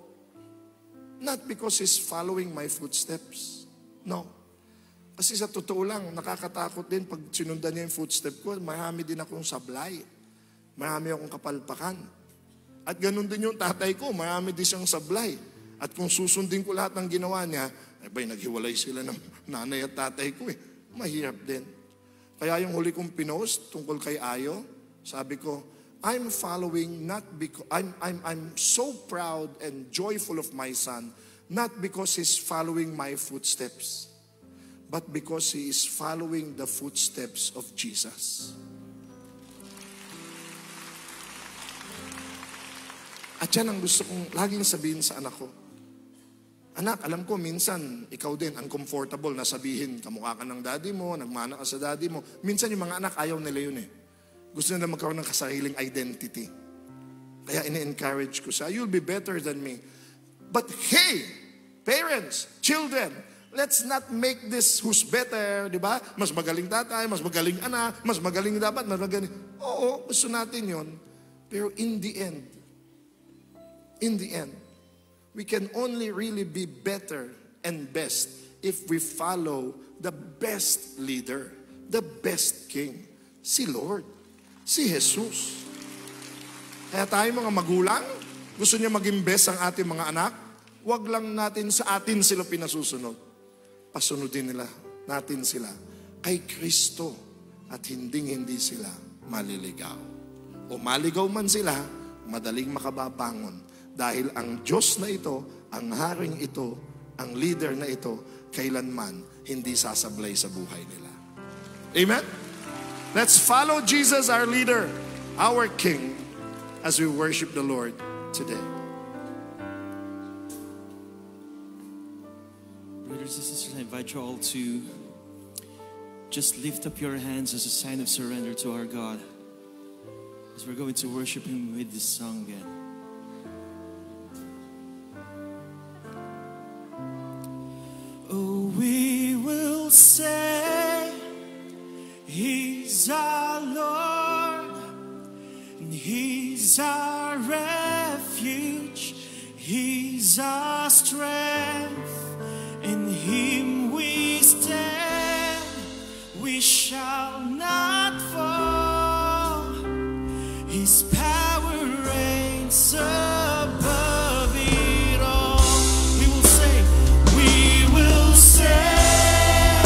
Not because he's following my footsteps. No. Kasi sa totoo lang, nakakatakot din pag sinundan niya yung footstep ko, marami din akong sablay. Marami akong kapalpakan. At ganun din yung tatay ko, marami din siyang sablay. At kung susundin ko lahat ng ginawa niya, eh bay, naghiwalay sila ng nanay at tatay ko eh. Mahirap din. Kaya yung huli kong pinost tungkol kay Ayo, sabi ko, I'm following not because, I'm, I'm, I'm so proud and joyful of my son, not because he's following my footsteps, but because he is following the footsteps of Jesus. At yan ang gusto kong laging sabihin sa anak ko. Anak, alam ko minsan, ikaw din, uncomfortable na sabihin, kamukha ka ng daddy mo, nagmana ka sa daddy mo. Minsan yung mga anak, ayaw nila yun eh. Gusto nila magkaroon ng kasariling identity. Kaya ina-encourage ko siya, you'll be better than me. But hey, parents, children, let's not make this who's better, di ba? Mas magaling tatay, mas magaling anak, mas magaling dapat, mas magaling. Oo, gusto natin yun. Pero in the end, in the end, we can only really be better and best if we follow the best leader, the best king, si Lord, si Jesus. Kaya tayo mga magulang, gusto niya maging best ang ating mga anak, Huwag lang natin sa atin sila pinasusunod. Pasunodin nila natin sila kay Kristo at hinding-hindi sila maliligaw. O maligaw man sila, madaling makababangon dahil ang Diyos na ito, ang haring ito, ang leader na ito, kailanman hindi sasablay sa buhay nila. Amen? Let's follow Jesus, our leader, our King, as we worship the Lord today. Brothers and sisters, I invite you all to just lift up your hands as a sign of surrender to our God, as we're going to worship Him with this song again. Oh, we will say He's our Lord, and He's our refuge, He's our strength. In Him we stand, we shall not fall. His power reigns above it all. We will say, we will say,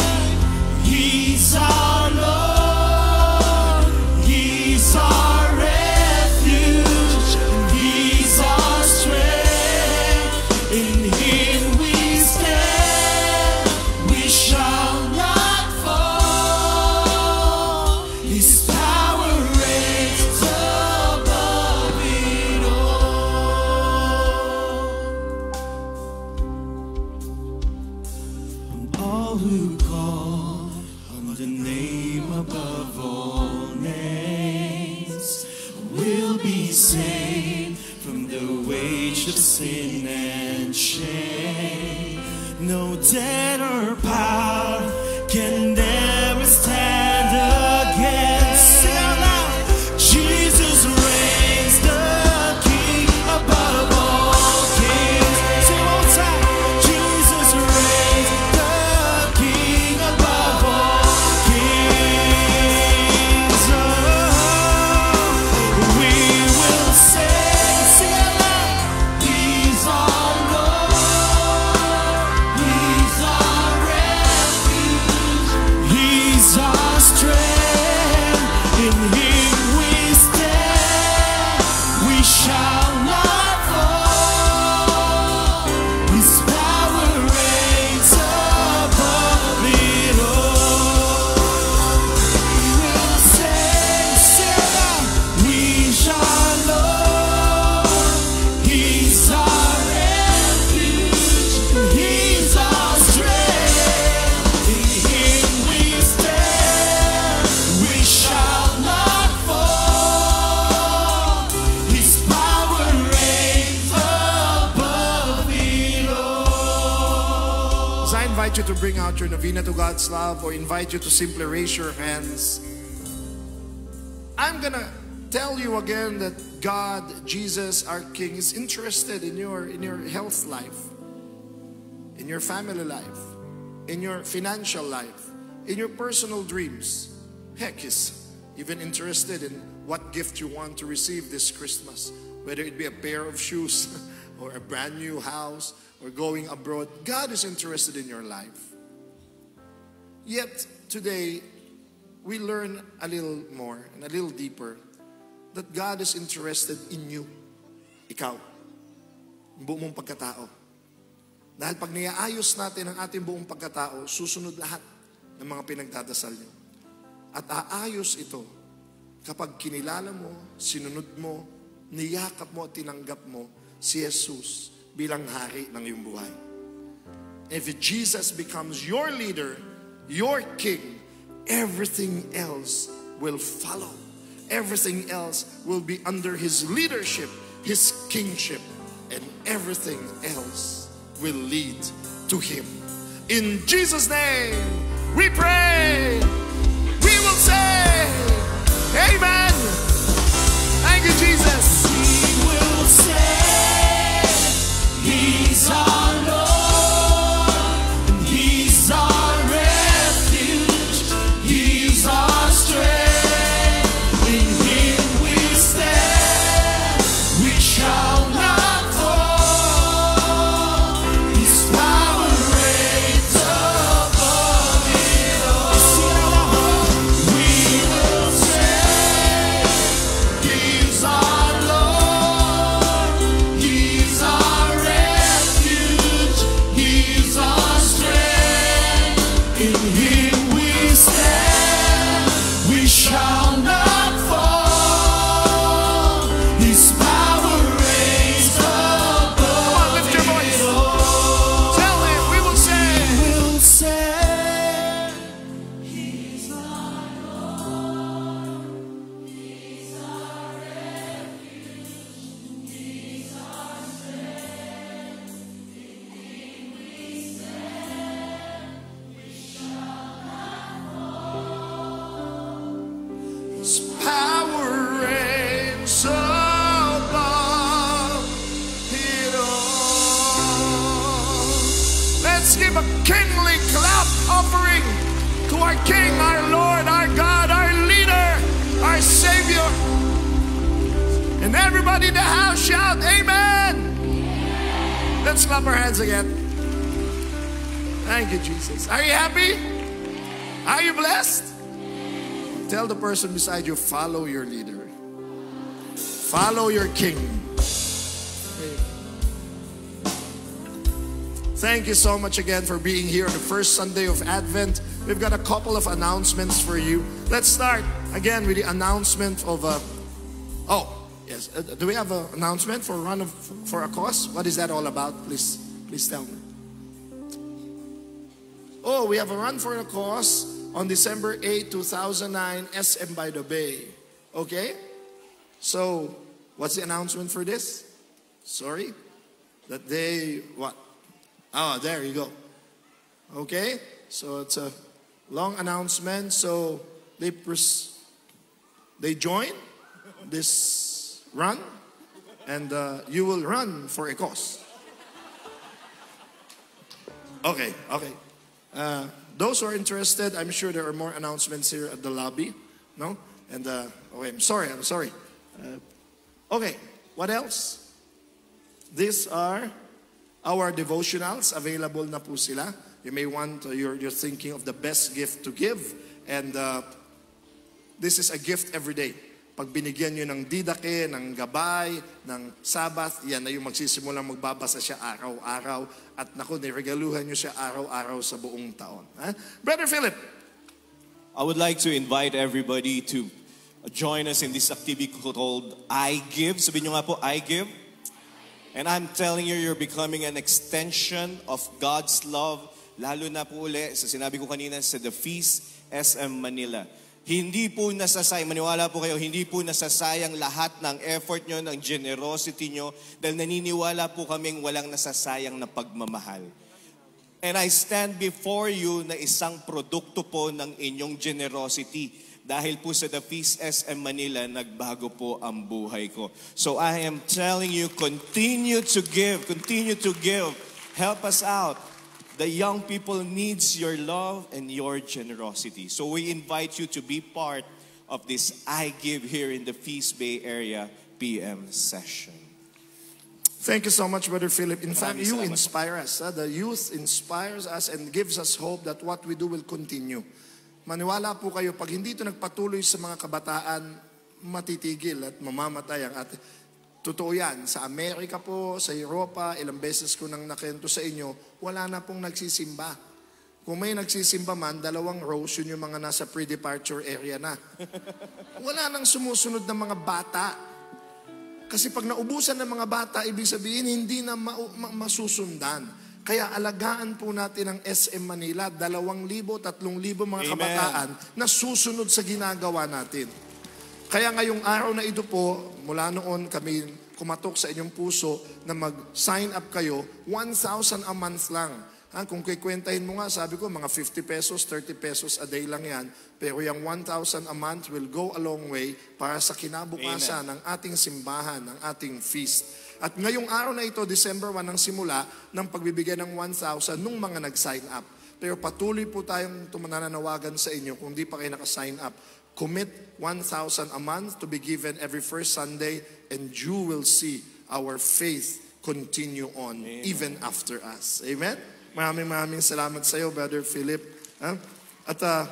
He's our Lord, He's our refuge, and He's our strength. In Him we stand. Sin and shame, no debt or power can ever stand against. Sing out loud. Jesus reigns, the King above all kings. Sing it one time. Jesus reigns, the King above all kings. Oh, we will say. You to bring out your novena to God's love, or invite you to simply raise your hands. I'm gonna tell you again that God, Jesus, our King, is interested in your in your health life, in your family life, in your financial life, in your personal dreams. Heck, He's even interested in what gift you want to receive this Christmas, whether it be a pair of shoes or a brand new house, or going abroad. God is interested in your life. Yet today, we learn a little more and a little deeper that God is interested in you. Ikaw, ang buong mong pagkatao. Dahil pag naiayos natin ang ating buong pagkatao, susunod lahat ng mga pinagdadasal niyo. At aayos ito kapag kinilala mo, sinunod mo, niyakap mo at tinanggap mo si Jesus bilang hari ng iyong buhay. If Jesus becomes your leader, your King, everything else will follow. Everything else will be under His leadership, His kingship, and everything else will lead to Him. In Jesus' name, we pray. We will say, amen. Thank you, Jesus. We will say, He's our Lord, and He's our refuge, He's our strength. In Him we stand, we shall not fall. Let's give a kingly clap offering to our King, our Lord, our God, our leader, our Savior. And everybody in the house shout, Amen! Amen. Let's clap our hands again. Thank you, Jesus. Are you happy? Are you blessed? Tell the person beside you, follow your leader. Follow your King. Thank you so much again for being here on the first Sunday of Advent. We've got a couple of announcements for you. Let's start again with the announcement of a... Oh, yes. Do we have an announcement for Run of, for a Cause? What is that all about? Please, please tell me. Oh, we have a Run for a Cause on December eighth, two thousand nine, S M by the Bay. Okay? So, what's the announcement for this? Sorry? That they, what? Oh, there you go. Okay? So, it's a long announcement. So, they, pres they join this run, and uh, you will run for a cause. Okay, okay. Uh, those who are interested, I'm sure there are more announcements here at the lobby. No? And, uh, okay, I'm sorry, I'm sorry. Uh, okay, what else? These are our devotionals. Available na po sila. You may want, uh, you're, you're thinking of the best gift to give. And uh, this is a gift every day. Pag binigyan nyo ng Didake, ng Gabay, ng Sabbath, yan na yung magsisimulang magbabasa siya araw-araw. At naku, niregaluhan nyo siya araw-araw sa buong taon. Huh? Brother Philip! I would like to invite everybody to join us in this activity called I-Give. Sabihin nyo nga po, I-Give. And I'm telling you, you're becoming an extension of God's love. Lalo na po uli, sa sinabi ko kanina, sa The Feast S M Manila. Hindi po nasasayang, maniwala po kayo, hindi po nasasayang lahat ng effort nyo, ng generosity nyo, dahil naniniwala po kaming walang nasasayang na pagmamahal. And I stand before you na isang produkto po ng inyong generosity. Dahil po sa The Feast S M Manila, nagbago po ang buhay ko. So I am telling you, continue to give, continue to give. Help us out. The young people needs your love and your generosity. So we invite you to be part of this I Give here in the Feast Bay Area P M session. Thank you so much, Brother Philip. In fact, you inspire us. Huh? The youth inspires us and gives us hope that what we do will continue. Maniwala po kayo, pag hindi ito nagpatuloy sa mga kabataan, matitigil at mamamatay ang atin. Totoo yan. Sa Amerika po, sa Europa, ilang beses ko nang nakento sa inyo, wala na pong nagsisimba. Kung may nagsisimba man, dalawang rows yun yung mga nasa pre-departure area na. Wala nang sumusunod ng mga bata. Kasi pag naubusan ng mga bata, ibig sabihin, hindi na ma ma masusundan. Kaya alagaan po natin ang S M Manila, dalawang libo, tatlong libo mga Amen. Kabataan na susunod sa ginagawa natin. Kaya ngayong araw na ito po, mula noon kami kumatok sa inyong puso na mag-sign up kayo, one thousand a month lang. Ha? Kung kikwentahin mo nga, sabi ko, mga fifty pesos, thirty pesos a day lang yan. Pero yung one thousand a month will go a long way para sa kinabukasan Amen. Ng ating simbahan, ng ating feast. At ngayong araw na ito, December first, ang simula ng pagbibigay ng one thousand nung mga nag-sign up. Pero patuloy po tayong tumananawagan sa inyo kung di pa kayo naka-sign up. Commit one thousand a month to be given every first Sunday, and you will see our faith continue on Amen. Even after us. Amen? Maraming maraming salamat sa iyo, Brother Philip. Huh? At, uh,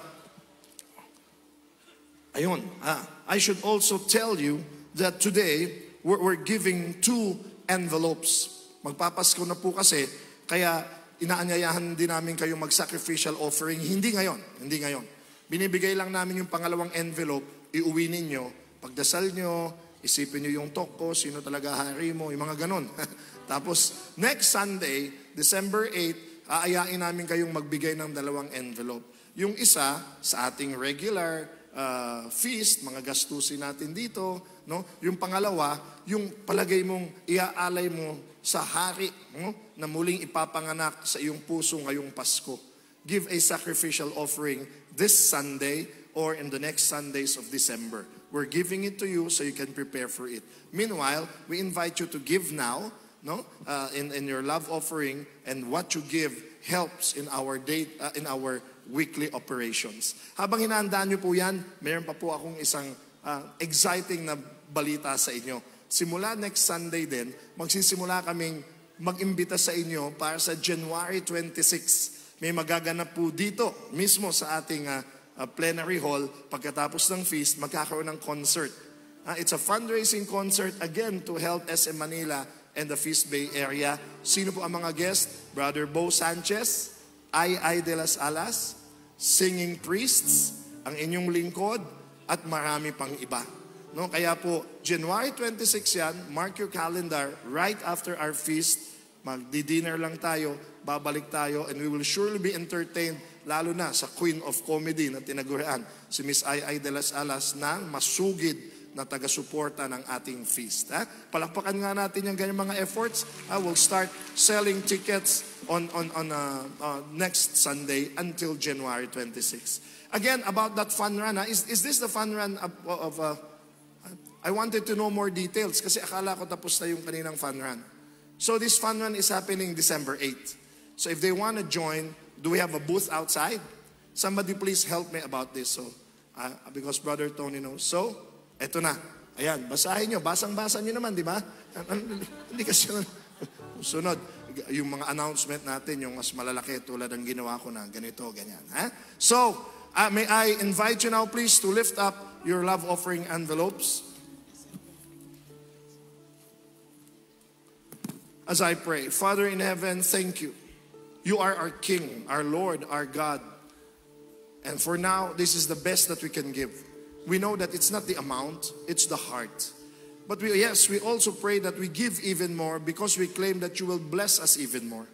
ayun, uh, I should also tell you that today, we're, we're giving two envelopes. Magpapasko na po kasi, kaya inaanyayahan din namin kayo mag-sacrificial offering. Hindi ngayon, hindi ngayon. Binibigay lang namin yung pangalawang envelope, iuwi ninyo, pagdasal nyo, isipin nyo yung talk ko, sino talaga hari mo, yung mga ganun. Tapos, next Sunday, December eighth, aayain namin kayong magbigay ng dalawang envelope. Yung isa, sa ating regular uh, feast, mga gastusin natin dito, no? Yung pangalawa, yung palagay mong iaalay mo sa hari, no? Na muling ipapanganak sa iyong puso ngayong Pasko. Give a sacrificial offering this Sunday or in the next Sundays of December. We're giving it to you so you can prepare for it. Meanwhile, we invite you to give now no, uh, in in your love offering, and what you give helps in our day, uh, in our weekly operations. Habang hinahandaan niyo po yan, mayroon pa po akong isang uh, exciting na balita sa inyo. Simula next Sunday din, magsisimula kaming mag-imbita sa inyo para sa January twenty-sixth. May magaganap po dito mismo sa ating uh, uh, plenary hall. Pagkatapos ng feast, magkakaroon ng concert. Uh, it's a fundraising concert again to help S M Manila and the Feast Bay Area. Sino po ang mga guest? Brother Bo Sanchez, Ai-Ai de las Alas, Singing Priests, ang inyong lingkod, at marami pang iba. No? Kaya po, January twenty-sixth yan, mark your calendar, right after our feast, magdi-dinner lang tayo, babalik tayo, and we will surely be entertained, lalo na sa Queen of Comedy na tinagurian, si Miss Ai-Ai de las Alas na masugid na taga-suporta ng ating feast. Ha? Palakpakan nga natin yung ganyan mga efforts. Ha? We'll start selling tickets on, on, on uh, uh, next Sunday until January twenty-sixth. Again, about that fun run. Ha? Is, is this the fun run of... of uh, I wanted to know more details kasi akala ko tapos na yung kaninang fun run. So this fun run is happening December eighth. So if they want to join, do we have a booth outside? Somebody please help me about this. So, uh, because Brother Tony knows. So, eto na. Ayan, basahin nyo. Basang-basa nyo naman, di ba? Hindi kasi sunod. Yung mga announcement natin, yung mas malalaki tulad ng ginawa ko na ganito, ganyan. Ha? So, uh, may I invite you now please to lift up your love offering envelopes as I pray. Father in heaven, thank you. You are our King, our Lord, our God. And for now, this is the best that we can give. We know that it's not the amount, it's the heart. But we, yes, we also pray that we give even more because we claim that you will bless us even more.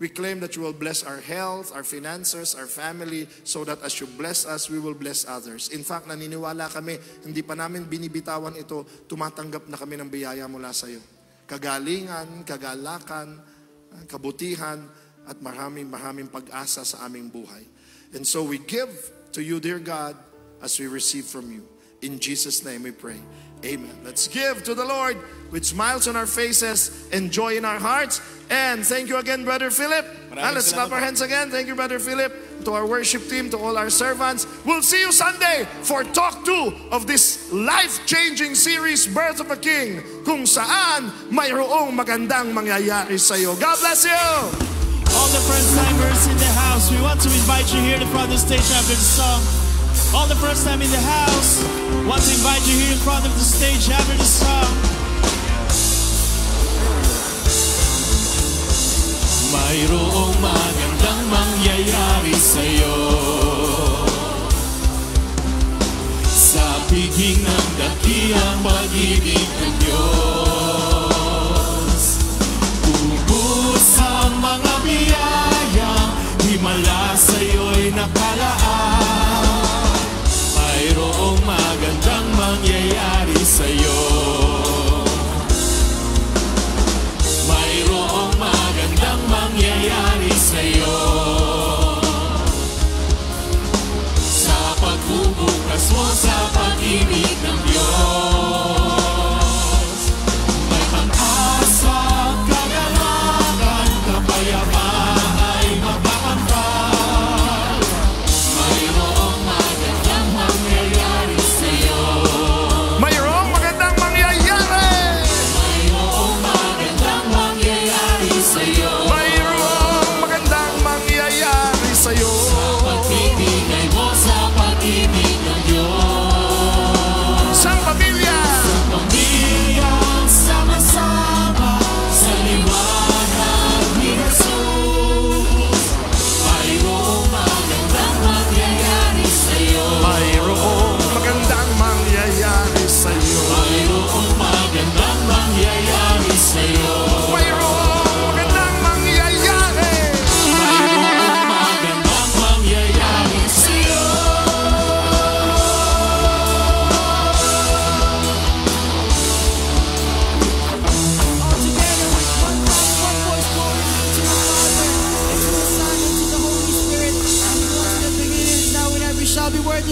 We claim that you will bless our health, our finances, our family, so that as you bless us, we will bless others. In fact, naniniwala kami, hindi pa namin binibitawan ito, tumatanggap na kami ng biyaya mula sa iyo. Kagalingan, kagalakan, kabutihan, at maraming maraming pag-asa sa aming buhay. And so we give to you, dear God, as we receive from you. In Jesus' name we pray. Amen. Let's give to the Lord with smiles on our faces and joy in our hearts. And thank you again, Brother Philip. And let's clap our hands again. Thank you, Brother Philip, to our worship team, to all our servants. We'll see you Sunday for Talk two of this life-changing series, Birth of a King, kung saan mayroong magandang mangyayari sa'yo. God bless you! All the first-timers in the house, we want to invite you here to front of the stage after the song. All the first time in the house, want to invite you here in front of the stage after the song. Mayroong magandang mangyayari sa'yo, sa piging ng dakilang pag-ibig ng Diyos. Ubus ang mga biyaya, himala sa'yo'y nakalaan. Mayroong magandang mangyayari sa'yo, mayroong magandang mangyayari sa'yo, sa pagbubukas mo sa pag-ibig ng Diyos. May pag-asa, kagalakan, kapayapaan ay mapakampan.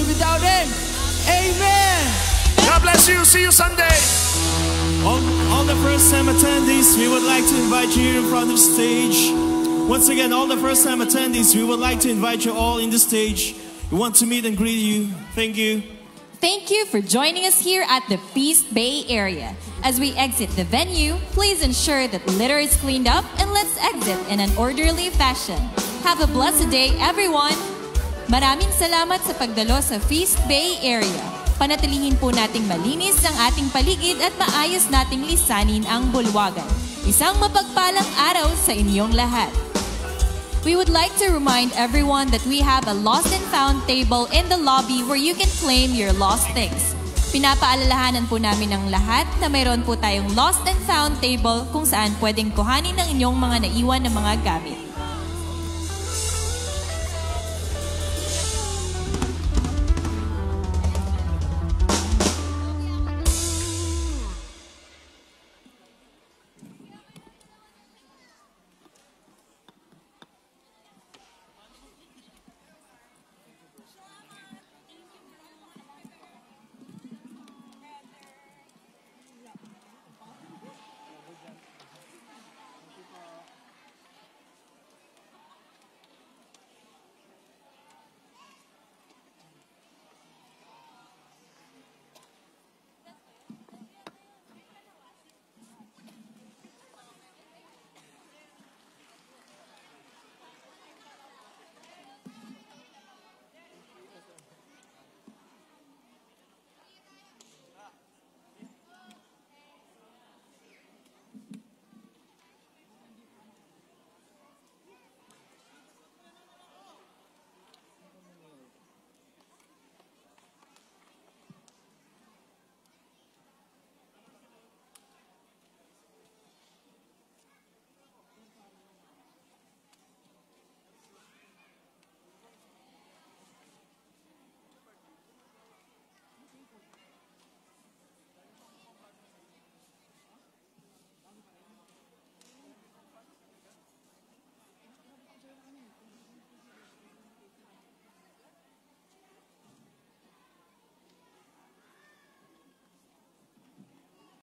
Without him. Amen. God bless you. See you Sunday. All, all the first-time attendees, we would like to invite you here in front of the stage. Once again, all the first-time attendees, we would like to invite you all in the stage. We want to meet and greet you. Thank you. Thank you for joining us here at the Feast Bay Area. As we exit the venue, please ensure that litter is cleaned up and let's exit in an orderly fashion. Have a blessed day, everyone! Maraming salamat sa pagdalo sa Feast Bay Area. Panatilihin po nating malinis ang ating paligid at maayos nating lisanin ang bulwagan. Isang mapagpalang araw sa inyong lahat. We would like to remind everyone that we have a lost and found table in the lobby where you can claim your lost things. Pinapaalalahanan po namin ang lahat na mayroon po tayong lost and found table kung saan pwedeng kuhanin ang inyong mga naiwan na mga gamit.